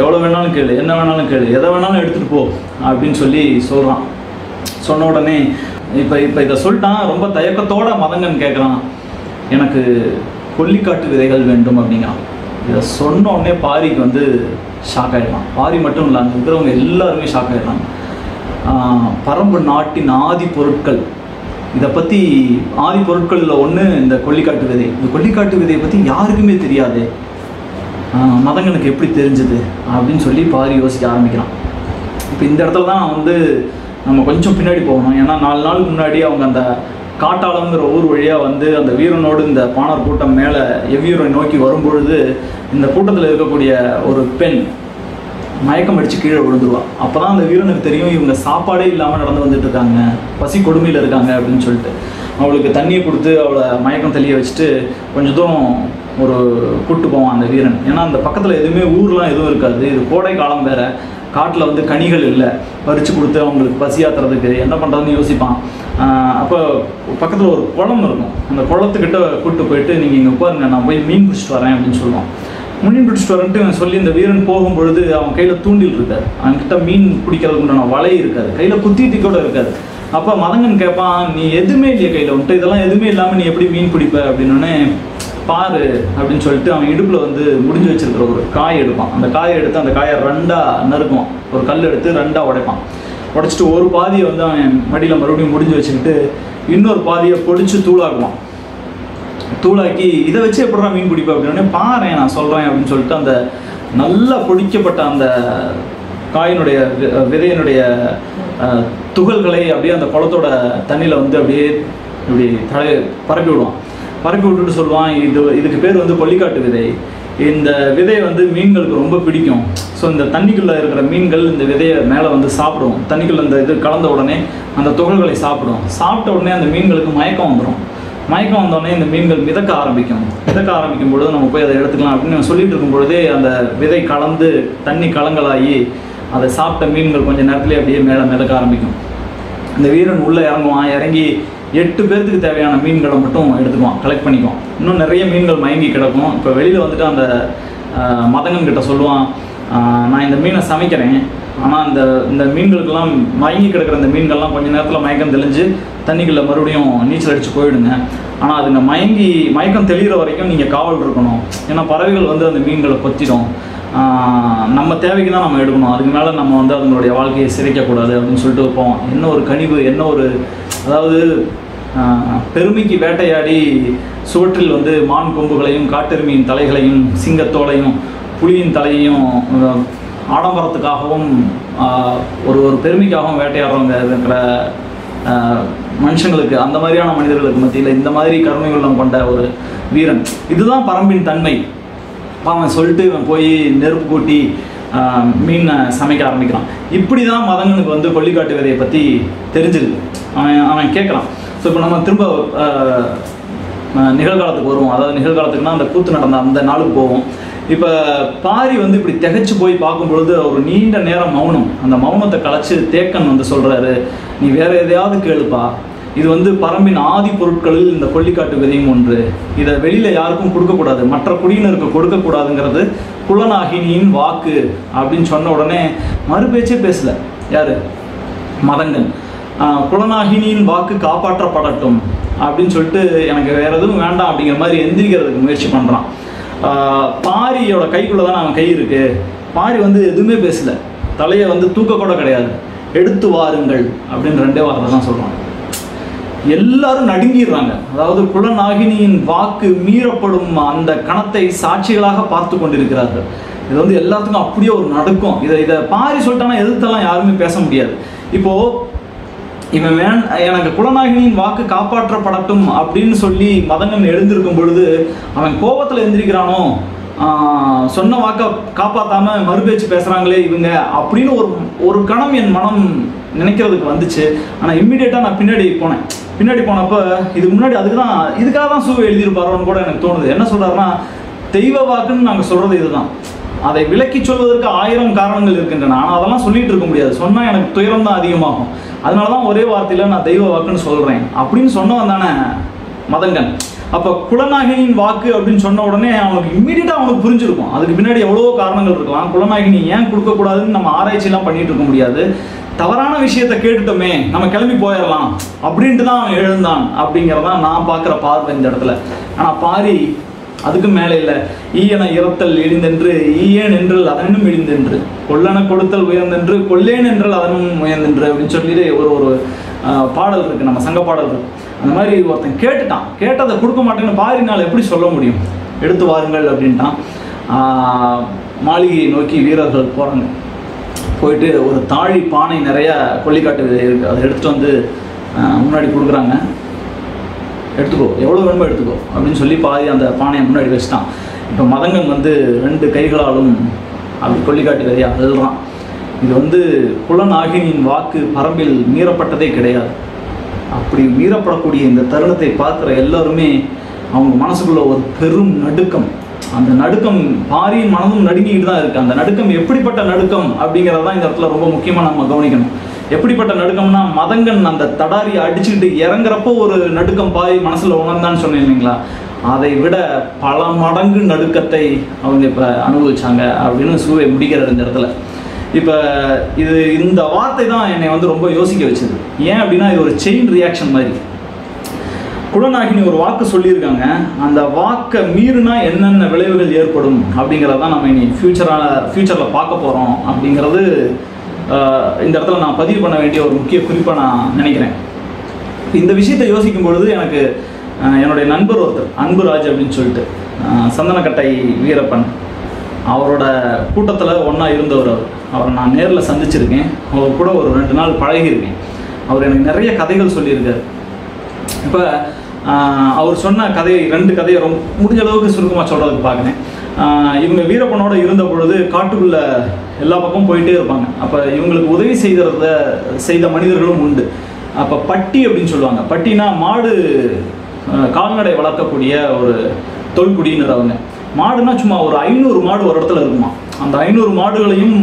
எவ்வளோ வேணாலும் கேளு, என்ன வேணாலும் கேளு, எதை வேணாலும் எடுத்துகிட்டு போ அப்படின்னு சொல்லி சொல்கிறான். சொன்ன உடனே இப்போ இதை சொல்லிட்டான். ரொம்ப தயக்கத்தோட மதங்கன் கேட்குறான், எனக்கு கொல்லிக்காட்டு விதைகள் வேண்டும் அப்படிங்கிறான். இதை சொன்ன உடனே பாரிக்கு வந்து ஷாக் ஆகிடலாம். பாரி மட்டும் இல்லை, அங்கே இருக்கிறவங்க எல்லாருமே ஷாக் ஆகிடலாம். பரம்பு நாட்டின் ஆதி பொருட்கள், இதை பற்றி ஆதி பொருட்களில் ஒன்று இந்த கொல்லிக்காட்டு விதை. இந்த கொல்லிக்காட்டு விதையை பற்றி யாருக்குமே தெரியாது, மதங்களுக்கு எப்படி தெரிஞ்சது அப்படின்னு சொல்லி பாரி யோசிக்க ஆரம்பிக்கிறான். இப்போ இந்த இடத்துல தான் வந்து நம்ம கொஞ்சம் பின்னாடி போகணும். ஏன்னா 4 நாள் முன்னாடி அவங்க அந்த காட்டாளங்கிற ஊர் வழியாக வந்து அந்த வீரனோடு இந்த பாணர் கூட்டம் மேலே எவ்வியூரை நோக்கி வரும்பொழுது இந்த கூட்டத்தில் இருக்கக்கூடிய ஒரு பெண் மயக்கம் அடித்து கீழே விழுந்துருவா. அப்போ தான் அந்த வீரனுக்கு தெரியும், இவங்க சாப்பாடே இல்லாமல் நடந்து வந்துட்டு இருக்காங்க, பசி கொடுமையில் இருக்காங்க அப்படின்னு சொல்லிட்டு அவளுக்கு தண்ணியை கொடுத்து அவளை மயக்கம் தெளிய வச்சுட்டு கொஞ்சம் தூரம் ஒரு கூட்டு போவான் அந்த வீரன். ஏன்னா அந்த பக்கத்தில் எதுவுமே ஊர்லாம் எதுவும் இருக்காது, இது கோடை காலம் வேறு, காட்டில் வந்து கனிகள் இல்லை, பறித்து கொடுத்து அவங்களுக்கு பசியாத்துறதுக்கு என்ன பண்ணுறதுன்னு யோசிப்பான். அப்போ பக்கத்தில் ஒரு குளம் இருக்கும், அந்த குளத்துக்கிட்ட கூப்பிட்டு போயிட்டு நீங்கள் இங்கே உட்காருங்க, நான் போய் மீன் பிடிச்சிட்டு வரேன் அப்படின்னு சொல்லுவான். மீன் பிடிச்சிட்டு வரேன்ட்டு சொல்லி இந்த வீரன் போகும்பொழுது அவன் கையில் தூண்டில் இருக்காது, அவன்கிட்ட மீன் பிடிக்கிறதுக்குண்டான வலை இருக்காது, கையில் குத்திட்டு கூட இருக்காது. அப்போ மதங்கன் கேட்பான், நீ எதுவுமே இல்லையே கையில் விட்டு, இதெல்லாம் எதுவுமே இல்லாமல் நீ எப்படி மீன் பிடிப்ப அப்படின்னோடனே பாரு அப்படின்னு சொல்லிட்டு அவன் இடுப்பில் வந்து முடிஞ்சு வச்சிருக்கிற ஒரு காய் எடுப்பான். அந்த காயை எடுத்து அந்த காயை ரெண்டாக நறுக்குவான், ஒரு கல் எடுத்து ரெண்டாக உடைப்பான். உடச்சிட்டு ஒரு பாதியை வந்து அவன் மடியில் மறுபடியும் முடிஞ்சு வச்சுக்கிட்டு இன்னொரு பாதியை பொடிச்சு தூளாக்குவான். தூளாக்கி இதை வச்சு எப்படா மீன் பிடிப்பேன் அப்படின்னே, பாரு நான் சொல்கிறேன் அப்படின்னு சொல்லிட்டு அந்த நல்லா பொடிக்கப்பட்ட அந்த காயினுடைய விதையினுடைய துகள்களை அப்படியே அந்த குளத்தோட தண்ணியில் வந்து அப்படியே இப்படி பரப்பி விடுவான். பரப்பி விட்டுட்டு சொல்லுவான், இதுக்கு பேர் வந்து கொல்லிக்காட்டு விதை, இந்த விதை வந்து மீன்களுக்கு ரொம்ப பிடிக்கும். ஸோ இந்த தண்ணிக்குள்ளே இருக்கிற மீன்கள் இந்த விதையை மேலே வந்து சாப்பிடும், தண்ணிக்குள்ளே இந்த இது கலந்த உடனே அந்த துகள்களை சாப்பிடும். சாப்பிட்ட உடனே அந்த மீன்களுக்கு மயக்கம் வந்துடும், மயக்கம் வந்தோடனே இந்த மீன்கள் மிதக்க ஆரம்பிக்கும். மிதக்க ஆரம்பிக்கும் பொழுது நம்ம போய் அதை எடுத்துக்கலாம் அப்படின்னு சொல்லிட்டு இருக்கும் பொழுதே அந்த விதை கலந்து தண்ணி கலங்களாகி அதை சாப்பிட்ட மீன்கள் கொஞ்சம் நேரத்துலேயே அப்படியே மேலே மிதக்க ஆரம்பிக்கும். இந்த வீரன் உள்ளே இறங்குவான், இறங்கி 8 பேர்த்துக்கு தேவையான மீன்களை மட்டும் எடுத்துக்குவான், கலெக்ட் பண்ணிக்குவான். இன்னும் நிறைய மீன்கள் மயங்கி கிடக்கும். இப்போ வெளியில் வந்துட்டு அந்த மதங்கன் கிட்ட சொல்லுவான், நான் இந்த மீனை சமைக்கிறேன், ஆனால் இந்த மீன்களுக்கெல்லாம் மயங்கி கிடக்கிற இந்த மீன்கள்லாம் கொஞ்சம் நேரத்தில் மயக்கம் தெளிஞ்சு தண்ணிக்குள்ளே மறுபடியும் நீச்சல் அடித்து போயிடுங்க. ஆனால் அதுங்க மயக்கம் தெளிகிற வரைக்கும் நீங்கள் காவல் இருக்கணும், ஏன்னா பறவைகள் வந்து அந்த மீன்களை கொத்திடும். நம்ம தேவைக்கு தான் நம்ம எடுக்கணும், அதுக்கு மேலே நம்ம வந்து அதுங்களுடைய வாழ்க்கையை சிதைக்கக்கூடாது அப்படின்னு சொல்லிட்டு வைப்போம். என்ன ஒரு கனிவு, என்ன ஒரு அதாவது பெருமைக்கு வேட்டையாடி சுவற்றில் வந்து மான் கொம்புகளையும் காட்டெருமையின் தலைகளையும் சிங்கத்தோலையும் புலியின் தலையையும் ஆடம்பரத்துக்காகவும் ஒரு பெருமைக்காகவும் வேட்டையாடுறவங்க இருக்கிற மனுஷங்களுக்கு, அந்த மாதிரியான மனிதர்களுக்கு மத்தியில் இந்த மாதிரி கருணை உள்ளம் கொண்ட ஒரு வீரன், இதுதான் பரம்பின் தன்மை. அவன் சொல்லிட்டு இவன் போய் நெருப்பு கூட்டி மீனை சமைக்க ஆரம்பிக்கிறான். இப்படி தான் மதங்கனுக்கு வந்து கொல்லிக்காட்டு விதையை பற்றி தெரிஞ்சிருக்கு. அவன் கேட்குறான். ஸோ இப்போ நம்ம திரும்ப நிகழ்காலத்துக்கு வருவோம். அதாவது நிகழ்காலத்துக்குன்னா அந்த கூத்து நடந்த அந்த நாளுக்கு போவோம். இப்போ பாரி வந்து இப்படி திகைச்சு போய் பார்க்கும்பொழுது ஒரு நீண்ட நேரம் மௌனம், அந்த மௌனத்தை கலைச்சு தேக்கன் வந்து சொல்கிறாரு, நீ வேறு எதையாவது கேளுப்பா, இது வந்து பரம்பின் ஆதி பொருட்களில் இந்த கொல்லிக்காட்டு விதையும் ஒன்று, இதை வெளியில் யாருக்கும் கொடுக்கக்கூடாது, மற்ற குடியினருக்கு கொடுக்கக்கூடாதுங்கிறது குலநாகினியின் வாக்கு அப்படின்னு சொன்ன உடனே மறுபேச்சே பேசலை யார் மதங்கன். குலநாகினியின் வாக்கு காப்பாற்றப்படட்டும் அப்படின்னு சொல்லிட்டு எனக்கு வேறு எதுவும் வேண்டாம் அப்படிங்கிற மாதிரி எந்திரிக்கிறதுக்கு முயற்சி பண்ணுறான். பாரியோட கைக்குள்ளே தான் அவன் கை இருக்குது. பாரி வந்து எதுவுமே பேசலை, தலையை வந்து தூக்கக்கூட கிடையாது. எடுத்து வாருங்கள் அப்படின்னு 2 வார்த்தை தான் சொல்கிறாங்க. எல்லாரும் நடுங்கிடுறாங்க. அதாவது குலநாகினியின் வாக்கு மீறப்படும் அந்த கணத்தை சாட்சிகளாக பார்த்து கொண்டிருக்கிறார்கள். இது வந்து எல்லாத்துக்கும் அப்படியே ஒரு நடுக்கும். இதை பாரி சொல்லிட்டானா எதிர்த்தெல்லாம் யாருமே பேச முடியாது. இப்போது இவன் எனக்கு குலநாகினியின் வாக்கு காப்பாற்றப்படட்டும் அப்படின்னு சொல்லி மதங்கன் எழுந்திருக்கும் பொழுது அவன் கோபத்தில் எழுந்திருக்கிறானோ, சொன்ன வாக்கை காப்பாற்றாமல் மறுபேச்சு பேசுகிறாங்களே இவங்க அப்படின்னு ஒரு கணம் என் மனம் நினைக்கிறதுக்கு வந்துச்சு. ஆனால் இம்மிடியேட்டாக நான் பின்னாடி போனப்போ இது முன்னாடி இதுக்காக தான் சூவை எழுதியிருப்பாரோன்னு கூட எனக்கு தோணுது. என்ன சொல்கிறாருன்னா, தெய்வ வாக்குன்னு நாங்கள் சொல்கிறது இதுதான், அதை விலக்கி சொல்வதற்கு 1000 காரணங்கள் இருக்கின்றன, ஆனால் அதெல்லாம் சொல்லிகிட்டு இருக்க முடியாது, சொன்னால் எனக்கு துயரம் தான் அதிகமாகும், அதனால தான் ஒரே வார்த்தையில் நான் தெய்வ வாக்குன்னு சொல்கிறேன் அப்படின்னு சொன்னவன் தானே மதங்கன். அப்போ குலநாகினியின் வாக்கு அப்படின்னு சொன்ன உடனே அவனுக்கு இம்மிடியட்டாக அவனுக்கு புரிஞ்சிருக்கும் அதுக்கு பின்னாடி எவ்வளோ காரணங்கள் இருக்கலாம், குலநாகினி ஏன் கொடுக்கக்கூடாதுன்னு நம்ம ஆராய்ச்சியெல்லாம் பண்ணிகிட்டு இருக்க முடியாது, தவறான விஷயத்தை கேட்டுட்டோமே நம்ம கிளம்பி போயிடலாம் அப்படின்ட்டு தான் அவன் எழுந்தான் அப்படிங்கிறதான் நான் பார்க்குற பார்வை இந்த இடத்துல. ஆனால் பாரி அதுக்கு மேலே இல்லை, ஈயன இறத்தல் இழிந்தென்று ஈயேன் என்றால் அதனும் இழிந்தென்று, கொல்லன கொடுத்தல் உயர்ந்தென்று கொல்லேன் என்றால் அதனும் உயர்ந்தென்று அப்படின்னு சொல்லிட்டு ஒரு பாடல் இருக்குது, நம்ம சங்க பாடல் இருக்குது. அந்த மாதிரி ஒருத்தன் கேட்டுட்டான், கேட்டதை கொடுக்க மாட்டேன்னு பாரினால் எப்படி சொல்ல முடியும்? எடுத்து வாருங்கள் அப்படின்ட்டான். மாளிகையை நோக்கி வீரர்கள் போகிறாங்க. போயிட்டு ஒரு தாழி பானை நிறையா கொல்லிக்காட்டு விதை இருக்குது, அதை எடுத்துகிட்டு வந்து முன்னாடி கொடுக்குறாங்க. எடுத்துக்கோ, எவ்வளோ வேணுமோ எடுத்துக்கோ அப்படின்னு சொல்லி பாதி அந்த பானையை முன்னாடி வச்சுட்டான். இப்போ மதங்கன் வந்து 2 கைகளாலும் அப்படி கொல்லிக்காட்டு விதையை அழுறான். இது வந்து குலநாகினியின் வாக்கு பரம்பில் மீறப்பட்டதே கிடையாது. அப்படி மீறப்படக்கூடிய இந்த தருணத்தை பார்க்குற எல்லாருமே அவங்க மனசுக்குள்ள ஒரு பெரும் நடுக்கம், அந்த நடுக்கம் பாரியின் மனதும் நடுங்கிட்டு தான் இருக்குது. அந்த நடுக்கம் எப்படிப்பட்ட நடுக்கம் அப்படிங்கிறதான் இந்த இடத்துல ரொம்ப முக்கியமாக நம்ம கவனிக்கணும். எப்படிப்பட்ட நடுக்கம்னா, மதங்கன் அந்த தடாரியை அடிச்சுக்கிட்டு இறங்குறப்போ ஒரு நடுக்கம் பாய் மனசில் உணர்ந்தான்னு சொன்னேன் இல்லைங்களா, அதை விட பல மடங்கு நடுக்கத்தை அவங்க இப்போ அனுபவிச்சாங்க அப்படின்னு சூவை முடிக்கிற இந்த இடத்துல. இப்போ இது இந்த வார்த்தை தான் என்னை வந்து ரொம்ப யோசிக்க வச்சது. ஏன் அப்படின்னா இது ஒரு செயின் ரியாக்ஷன் மாதிரி. குலநாகினி ஒரு வாக்கு சொல்லியிருக்காங்க, அந்த வாக்கை மீறினா என்னென்ன விளைவுகள் ஏற்படும் அப்படிங்கிறதான் நம்ம இனி ஃப்யூச்சரில் பார்க்க போகிறோம் அப்படிங்கிறது இந்த இடத்துல நான் பதிவு பண்ண வேண்டிய ஒரு முக்கிய குறிப்பாக நான் நினைக்கிறேன். இந்த விஷயத்தை யோசிக்கும் பொழுது எனக்கு என்னுடைய நண்பர் ஒருத்தர் அன்புராஜ் அப்படின்னு சொல்லிட்டு சந்தனக்கட்டை வீரப்பன் அவரோட கூட்டத்தில் ஒன்றா இருந்தவர் அவர். அவரை நான் நேரில் சந்திச்சிருக்கேன், அவர் கூட ஒரு 2 நாள் பழகியிருக்கேன். அவர் எனக்கு நிறைய கதைகள் சொல்லியிருக்கார். இப்போ அவர் சொன்ன கதையை 2 கதையை ரொம்ப முடிஞ்ச அளவுக்கு சுருக்கமாக சொல்கிறதுக்கு பார்க்குறேன். இவங்க வீரப்பனோடு இருந்த பொழுது காட்டுக்குள்ளே எல்லா பக்கமும் போயிட்டே இருப்பாங்க. அப்போ இவங்களுக்கு உதவி செய்த மனிதர்களும் உண்டு. அப்போ பட்டி அப்படின்னு சொல்லுவாங்க. பட்டினா மாடு கால்நடை வளர்க்கக்கூடிய ஒரு தொல்குடியினர் அவங்க. மாடுனா சும்மா ஒரு 500 மாடு ஒரு இடத்துல இருக்குமா. அந்த 500 மாடுகளையும்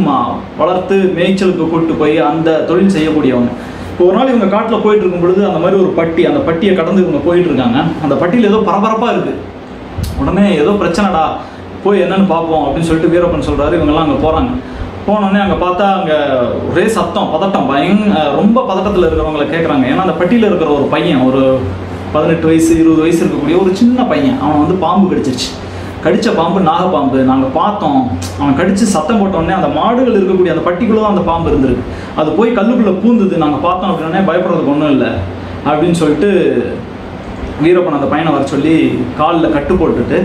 வளர்த்து மேய்ச்சலுக்கு கூப்பிட்டு போய் அந்த தொழில் செய்யக்கூடியவங்க. இப்போ ஒரு நாள் இவங்க காட்டில் போயிட்டு இருக்கும் பொழுது அந்த மாதிரி ஒரு பட்டி, அந்த பட்டியை கடந்து இவங்க போயிட்டு இருக்காங்க. அந்த பட்டியில் ஏதோ பரபரப்பாக இருக்குது. உடனே ஏதோ பிரச்சனைடா, போய் என்னன்னு பார்ப்போம் அப்படின்னு சொல்லிட்டு வீரப்பன் சொல்கிறாரு. இவங்கெல்லாம் அங்கே போகிறாங்க. போனோடனே அங்கே பார்த்தா அங்கே ஒரே சத்தம், பதட்டம், ரொம்ப பதட்டத்தில் இருக்கிறவங்களை கேட்குறாங்க. ஏன்னா அந்த பட்டியில் இருக்கிற ஒரு பையன், ஒரு 18 வயசு 20 வயசு இருக்கக்கூடிய ஒரு சின்ன பையன், அவன் வந்து பாம்பு கடிச்சிருச்சு. கடித்த பாம்பு நாகப்பாம்பு, நாங்கள் பார்த்தோம். அவன் கடித்து சத்தம் போட்டோடனே அந்த மாடுகள் இருக்கக்கூடிய அந்த பட்டிக்குள்ளே தான் அந்த பாம்பு இருந்திருக்கு. அது போய் கல்லுக்குள்ளே பூந்துது, நாங்கள் பார்த்தோம் அப்படின்னே, பயப்படுறதுக்கு ஒன்றும் இல்லை அப்படின்னு சொல்லிட்டு வீரப்பன் அந்த பையனை வர சொல்லி காலில் கட்டு போட்டுட்டு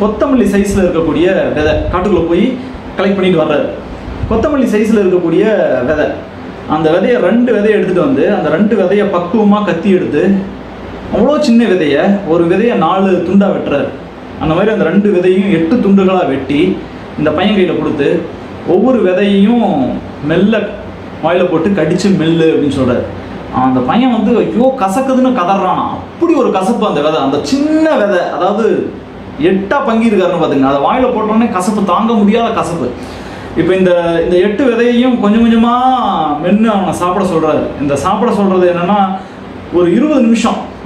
கொத்தமல்லி சைஸில் இருக்கக்கூடிய விதை காட்டுக்குள்ளே போய் கலெக்ட் பண்ணிட்டு வர்றாரு. கொத்தமல்லி சைஸில் இருக்கக்கூடிய விதை, அந்த விதையை 2 விதையை எடுத்துகிட்டு வந்து அந்த 2 விதையை பக்குவமாக கத்தி எடுத்து அவ்வளோ சின்ன விதையை, ஒரு விதையை 4 துண்டாக வெட்டுறாரு. அந்த மாதிரி அந்த 2 விதையும் 8 துண்டுகளாக வெட்டி இந்த பையன் கையில் கொடுத்து ஒவ்வொரு விதையையும் மெல்ல வாயில் போட்டு கடித்து மெல்லு அப்படின்னு சொல்கிறார். அந்த பையன் வந்து ஐயோ கசக்குதுன்னு கதறானா. அப்படி ஒரு கசப்பு அந்த விதை, அந்த சின்ன விதை, அதாவது 8ஆக பங்கிருக்காருன்னு பார்த்துங்க. அதை வாயில் போட்டோடனே கசப்பு தாங்க முடியாத கசப்பு. இப்போ இந்த 8 விதையையும் கொஞ்சம் கொஞ்சமாக மென்று அவனை சாப்பிட சொல்கிறாரு. இந்த சாப்பிட சொல்கிறது என்னென்னா ஒரு 20 நிமிஷம்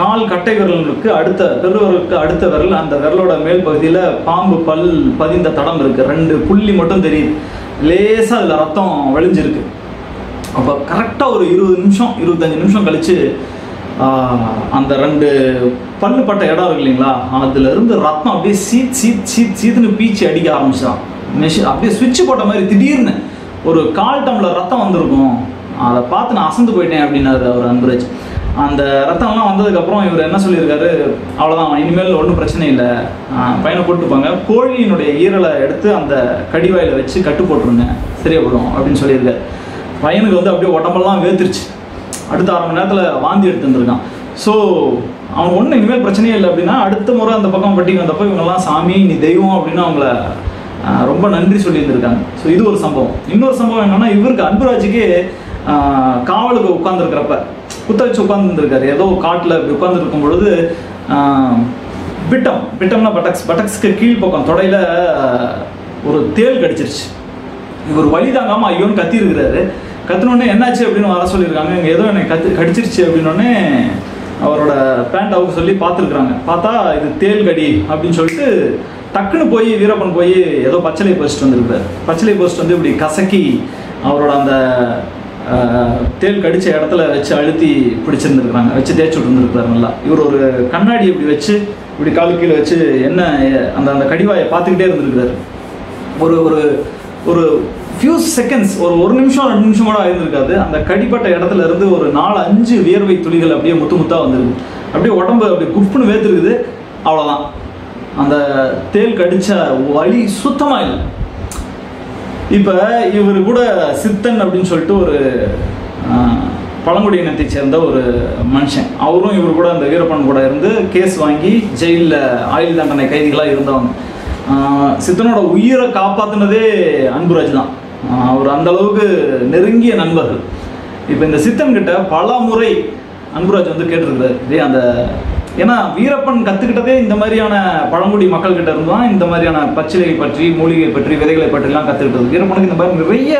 கால் கட்டை விரலுக்கு அடுத்த, பெருவரலுக்கு அடுத்த விரல், அந்த விரலோட மேல் பகுதியில் பாம்பு பல் பதிந்த தடம் இருக்குது. 2 புள்ளி மட்டும் தெரியுது, லேசாக அதில் ரத்தம் வழிஞ்சிருக்கு. அப்போ கரெக்டாக ஒரு 20 நிமிஷம் 25 நிமிஷம் கழித்து அந்த 2 பல்லு பட்ட இடம் இருக்கு இல்லைங்களா, அதுலேருந்து ரத்தம் அப்படியே சீத்துன்னு பீச்சு அடிக்க ஆரம்பிச்சிட்டான். அப்படியே சுவிட்சு போட்ட மாதிரி திடீர்னு ஒரு 1/4 டம்ளர் ரத்தம் வந்திருக்கும். அதை பார்த்து நான் அசந்து போயிட்டேன் அப்படின்னாரு அவர் அன்புராஜ். அந்த ரத்தம்லாம் வந்ததுக்கப்புறம் இவர் என்ன சொல்லியிருக்காரு, அவ்வளோதான், இனிமேல் ஒன்றும் பிரச்சனை இல்லை, பையனை போட்டுப்பாங்க, கோழியினுடைய ஈரலை எடுத்து அந்த கடிவாயில் வச்சு கட்டு போட்டுருங்க, சரியா போடும் அப்படின்னு சொல்லியிருக்காரு. பையனுக்கு வந்து அப்படியே உடம்பெல்லாம் வேர்த்திருச்சு. அடுத்த 1/2 மணி நேரத்தில் வாந்தி எடுத்துருந்துருக்கான். ஸோ அவன் ஒன்றும் இனிமேல் பிரச்சனையே இல்லை அப்படின்னா அடுத்த முறை அந்த பக்கம் பட்டிக்கு வந்தப்போ இவங்கெல்லாம் சாமி நீ தெய்வம் அப்படின்னு அவங்கள ரொம்ப நன்றி சொல்லியிருந்திருக்காங்க. ஸோ இது ஒரு சம்பவம். இன்னொரு சம்பவம் என்னென்னா, இவருக்கு அன்புராஜுக்கு காவலுக்கு உட்காந்துருக்கிறப்ப குத்த வச்சு உட்காந்துருக்காரு. ஏதோ காட்டில் இப்படி உட்காந்துருக்கும் பொழுது பிட்டம்னா பட்டக்ஸ்க்கு கீழ்ப்பக்கம் தொடையில் ஒரு தேள் கடிச்சிருச்சு. இவர் வழி தாங்காமல் ஐயோன்னு கத்தி இருக்கிறாரு. கற்றுனோடனே என்னாச்சு அப்படின்னு வர சொல்லியிருக்காங்க. இங்கே ஏதோ என்னை கடிச்சிருச்சு அப்படின்னோடனே அவரோட பேண்ட் அவுக்கு சொல்லி பார்த்துருக்குறாங்க. பார்த்தா இது தேள் கடி அப்படின்னு சொல்லிட்டு டக்குன்னு போய் வீரப்பன் போய் ஏதோ பச்சளை பறிச்சிட்டு வந்துருக்காரு. பச்சளை பறிச்சிட்டு வந்து இப்படி கசக்கி அவரோட அந்த தேள் கடித்த இடத்துல வச்சு அழுத்தி பிடிச்சிருந்துருக்குறாங்க, வச்சு தேய்ச்சி விட்டுருந்துருக்குறாரு நல்லா. இவர் ஒரு கண்ணாடி இப்படி வச்சு இப்படி காலு கீழே வச்சு என்ன அந்த அந்த கடிவாயை பார்த்துக்கிட்டே இருந்திருக்கிறாரு. ஒரு ஒரு ஒரு ஃபியூ செகண்ட்ஸ், ஒரு 1 நிமிஷம் 2 நிமிஷம் கூட ஆயிருந்திருக்காது. அந்த கடிப்பட்ட இடத்துல இருந்து ஒரு 4-5 வியர்வை துளிகள் அப்படியே முத்து முத்தாக வந்துருக்கு. அப்படியே உடம்பு அப்படியே குப்புன்னு வேர்த்துருக்குது. அவ்வளோதான், அந்த தேள் கடித்த வலி சுத்தமாக இல்லை. இப்போ இவர் கூட சித்தன் அப்படின்னு சொல்லிட்டு ஒரு பழங்குடி இனத்தை சேர்ந்த ஒரு மனுஷன், அவரும் இவர் கூட அந்த வீரப்பன் கூட இருந்து கேஸ் வாங்கி ஜெயிலில் ஆயுள் தண்டனை கைதிகளாக இருந்தவங்க. சித்தனோட உயிரை காப்பாற்றினதே அன்புராஜ் தான். அவர் அந்தளவுக்கு நெருங்கிய நண்பர்கள். இப்போ இந்த சித்தன்கிட்ட பல முறை அன்புராஜ் வந்து கேட்டிருக்கிறாரு. அந்த ஏன்னா வீரப்பன் கற்றுக்கிட்டதே இந்த மாதிரியான பழங்குடி மக்கள்கிட்ட இருந்தான். இந்த மாதிரியான பச்சிலை பற்றி, மூலிகை பற்றி, விதைகளை பற்றிலாம் கற்றுக்கிட்டது வீரப்பனுக்கு. இந்த மாதிரி நிறைய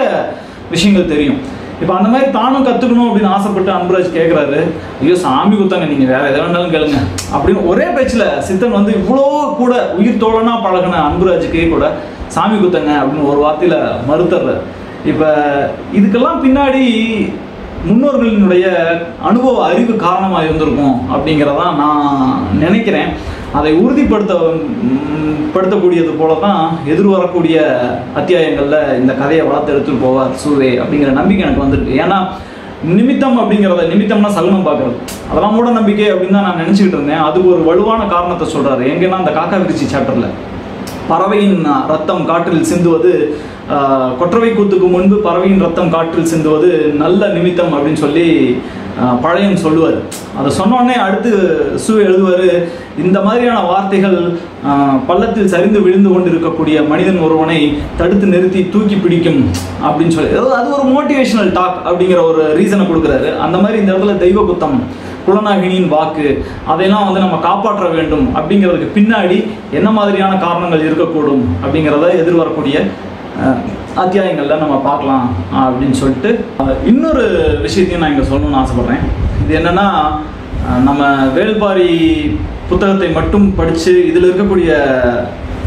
விஷயங்கள் தெரியும். இப்போ அந்த மாதிரி தானும் கற்றுக்கணும் அப்படின்னு ஆசைப்பட்டு அன்புராஜ் கேட்குறாரு. ஐயோ சாமி கொடுத்தாங்க, நீங்கள் வேறு எதை வேணாலும் கேளுங்க அப்படின்னு ஒரே பேச்சில் சித்தன் வந்து இவ்வளோ கூட உயிர் தோழனா பழகின அன்புராஜுக்கே கூட சாமி கொடுத்தாங்க அப்படின்னு ஒரு வார்த்தையில் மறுத்துறாரு. இப்போ இதுக்கெல்லாம் பின்னாடி முன்னோர்களினுடைய அனுபவ அறிவு காரணமாக இருந்திருக்கும் அப்படிங்கிறதான் நான் நினைக்கிறேன். அதை உறுதிப்படுத்தக்கூடியது போல தான் எதிர்வரக்கூடிய அத்தியாயங்களில் இந்த கதையை வளர்த்து எடுத்துகிட்டு போவார் சூவே அப்படிங்கிற நம்பிக்கை எனக்கு வந்துருக்கு. ஏன்னா நிமித்தம் அப்படிங்கிறத, நிமித்தம்னா சகுனம் பார்க்குறது, அதெல்லாம் மூட நம்பிக்கை அப்படின்னு தான் நான் நினச்சிக்கிட்டு இருந்தேன். அதுக்கு ஒரு வலுவான காரணத்தை சொல்கிறாரு. எங்கன்னா அந்த காக்கா விரிச்சி சாப்டரில் பறவையின் ரத்தம் காற்றில் சிந்துவது, கொற்றவை கூத்துக்கு முன்பு பறவையின் ரத்தம் காற்றில் சிந்துவது நல்ல நிமித்தம் அப்படின்னு சொல்லி பழையன் சொல்லுவார். அதை சொன்னோடனே அடுத்து சு எழுதுவார், இந்த மாதிரியான வார்த்தைகள் பள்ளத்தில் சரிந்து விழுந்து கொண்டு இருக்கக்கூடிய மனிதன் ஒருவனை தடுத்து நிறுத்தி தூக்கி பிடிக்கும் அப்படின்னு சொல்லி. அது ஒரு மோட்டிவேஷனல் டாக் அப்படிங்கிற ஒரு ரீசனை கொடுக்குறாரு. அந்த மாதிரி இந்த இடத்துல தெய்வ குத்தம், குலநாகினியின் வாக்கு, அதையெல்லாம் வந்து நம்ம காப்பாற்ற வேண்டும் அப்படிங்கிறதுக்கு பின்னாடி என்ன மாதிரியான காரணங்கள் இருக்கக்கூடும் அப்படிங்கிறத எதிர்வரக்கூடிய அத்தியாயங்களில் நம்ம பார்க்கலாம் அப்படின்னு சொல்லிட்டு இன்னொரு விஷயத்தையும் நான் இங்கே சொல்லணும்னு ஆசைப்பட்றேன். இது என்னென்னா, நம்ம வேள் பாரி புத்தகத்தை மட்டும் படித்து இதில் இருக்கக்கூடிய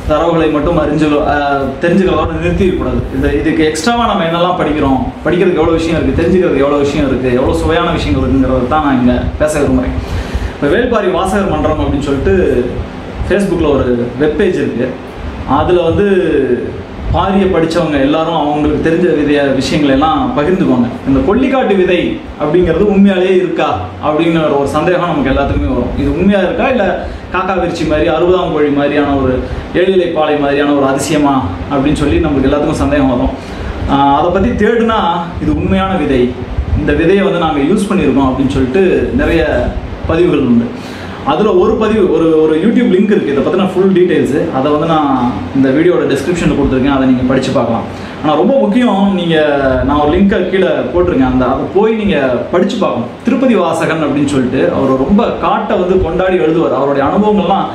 தரவுகளை மட்டும் தெரிஞ்சுக்கிறதோட நிறுத்திடக்கூடாது. இதுக்கு எக்ஸ்ட்ராவாக நம்ம என்னெல்லாம் படிக்கிறோம், படிக்கிறதுக்கு எவ்வளோ விஷயம் இருக்குது, தெரிஞ்சுக்கிறதுக்கு எவ்வளோ விஷயம் இருக்குது, எவ்வளோ சுவையான விஷயங்கள் இருக்குங்கிறது தான் நான் இங்கே பேச விரும்புகிறேன். இப்போ வேள் பாரி வாசகர் மன்றம் அப்படின்னு சொல்லிட்டு ஃபேஸ்புக்கில் ஒரு வெப்பேஜ் இருக்குது. அதில் வந்து பாரியை படித்தவங்க எல்லாரும் அவங்களுக்கு தெரிஞ்ச விதைய விஷயங்களெல்லாம் பகிர்ந்துக்குவாங்க. இந்த கொல்லிக்காட்டு விதை அப்படிங்கிறது உண்மையாலேயே இருக்கா அப்படிங்கிற ஒரு சந்தேகம் நமக்கு எல்லாத்துக்குமே வரும். இது உண்மையாக இருக்கா, இல்லை காக்கா விரிச்சி மாதிரி, அறுபதாம் கோழி மாதிரியான ஒரு ஏழிலை பாலை மாதிரியான ஒரு அதிசயமா அப்படின்னு சொல்லி நமக்கு எல்லாத்துக்கும் சந்தேகம் வரும். அதை பற்றி தேடுனா இது உண்மையான விதை, இந்த விதையை வந்து நாங்கள் யூஸ் பண்ணியிருக்கோம் அப்படின்னு சொல்லிட்டு நிறைய பதிவுகள் உண்டு. அதில் ஒரு பதிவு, ஒரு யூடியூப் லிங்க் இருக்குது. இதை பற்றின ஃபுல் டீட்டெயில்ஸு அதை வந்து நான் இந்த வீடியோட டிஸ்கிரிப்ஷனில் கொடுத்துருக்கேன், அதை நீங்கள் படித்து பார்க்கலாம். ஆனால் ரொம்ப முக்கியம், நான் ஒரு லிங்க்கை கீழே போட்டிருக்கேன், அதை போய் நீங்கள் படித்து பார்க்கணும். திருப்பதி வாசகன் அப்படின்னு சொல்லிட்டு அவர் ரொம்ப காட்டை வந்து கொண்டாடி எழுதுவார். அவருடைய அனுபவங்கள்லாம்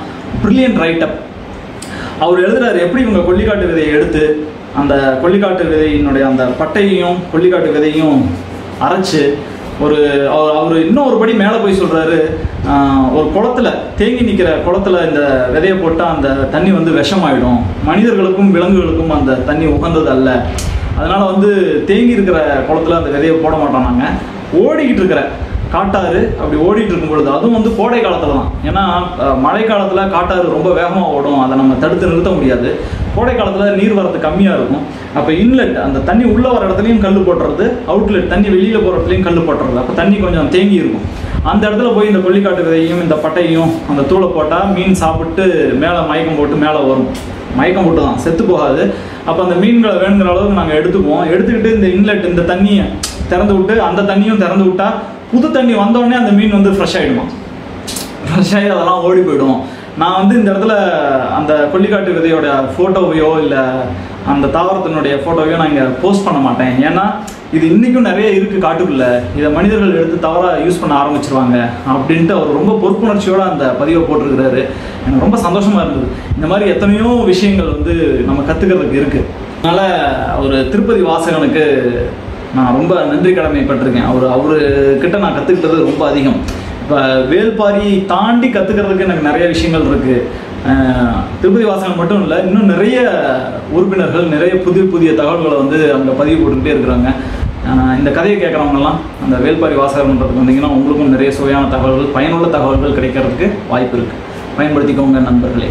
ப்ரில்லியன்ட் ரைட்டப். அவர் எழுதுறாரு எப்படி இவங்க கொல்லிக்காட்டு விதையை எடுத்து அந்த கொல்லிக்காட்டு விதையினுடைய அந்த பட்டையையும் கொல்லிக்காட்டு விதையும் அரைச்சி அவர் இன்னும் ஒரு படி மேலே போய் சொல்கிறாரு, ஒரு குளத்தில் தேங்கி நிற்கிற குளத்தில் இந்த விதையை போட்டால் அந்த தண்ணி வந்து விஷமாயிடும், மனிதர்களுக்கும் விலங்குகளுக்கும் அந்த தண்ணி உகந்தது அல்ல, அதனால் வந்து தேங்கி இருக்கிற குளத்தில் அந்த விதையை போட மாட்டோம் நாங்கள். ஓடிக்கிட்டு இருக்கிற காட்டாறு, அப்படி ஓடிட்டு இருக்கும் பொழுது, அதுவும் வந்து கோடை காலத்தில் தான், ஏன்னா மழை காலத்தில் காட்டாறு ரொம்ப வேகமாக ஓடும், அதை நம்ம தடுத்து நிறுத்த முடியாது. கோடை காலத்தில் நீர் வரத்து கம்மியாக இருக்கும். அப்போ இன்லெட், அந்த தண்ணி உள்ளே வர இடத்துலையும் கல் போட்டுறது, அவுட்லெட் தண்ணி வெளியில் போகிற இடத்துலையும் கல் போட்டுறது. அப்போ தண்ணி கொஞ்சம் தேங்கி இருக்கும். அந்த இடத்துல போய் இந்த கொல்லிக்காட்டு விதையும் இந்த பட்டையும் அந்த தூளை போட்டால் மீன் சாப்பிட்டு மேலே மயக்கம் போட்டு மேலே வரும். மயக்கம் போட்டு தான், செத்து போகாது. அப்போ அந்த மீன்களை வேணுங்கிற அளவுக்கு நாங்கள் எடுத்துக்குவோம். எடுத்துக்கிட்டு இந்த இன்லெட், இந்த தண்ணியை திறந்து விட்டு அந்த தண்ணியும் திறந்து விட்டால் புது தண்ணி வந்தோடனே அந்த மீன் வந்து ஃப்ரெஷ் ஆகிடுமா, ஃப்ரெஷ் ஆகி அதெல்லாம் ஓடி போயிடும். நான் வந்து இந்த இடத்துல அந்த கொல்லிக்காட்டு விதையோட ஃபோட்டோவையோ இல்லை அந்த தாவரத்தினுடைய ஃபோட்டோவையோ நான் இங்கே போஸ்ட் பண்ண மாட்டேன். ஏன்னா இது இன்றைக்கும் நிறைய இருக்குது காட்டுக்குள்ளே, இதை மனிதர்கள் எடுத்து தவறாக யூஸ் பண்ண ஆரம்பிச்சிருவாங்க அப்படின்ட்டு அவர் ரொம்ப பொறுப்புணர்ச்சியோடு அந்த பதிவை போட்டிருக்கிறாரு. எனக்கு ரொம்ப சந்தோஷமாக இருந்தது. இந்த மாதிரி எத்தனையோ விஷயங்கள் வந்து நம்ம கற்றுக்கிறதுக்கு இருக்குது. அதனால் ஒரு திருப்பதி வாசகனுக்கு நான் ரொம்ப நன்றி கடமைப்பட்டிருக்கேன். அவர்கிட்ட நான் கற்றுக்கிட்டது ரொம்ப அதிகம். இப்போ வேள் பாரி தாண்டி கற்றுக்கிறதுக்கு எனக்கு நிறைய விஷயங்கள் இருக்குது. திருப்பதி வாசகன் மட்டும் இல்லை, இன்னும் நிறைய உறுப்பினர்கள் நிறைய புதிய புதிய தகவல்களை வந்து அங்கே பதிவு போட்டுக்கிட்டே இருக்கிறாங்க. இந்த கதையை கேட்குறவங்கலாம் அந்த வேள் பாரி வாசகர்ன்றதுக்கு வந்தீங்கன்னா உங்களுக்கும் நிறைய சுவையான தகவல்கள், பயனுள்ள தகவல்கள் கிடைக்கிறதுக்கு வாய்ப்பு இருக்குது. பயன்படுத்திக்கோங்க நண்பர்களே.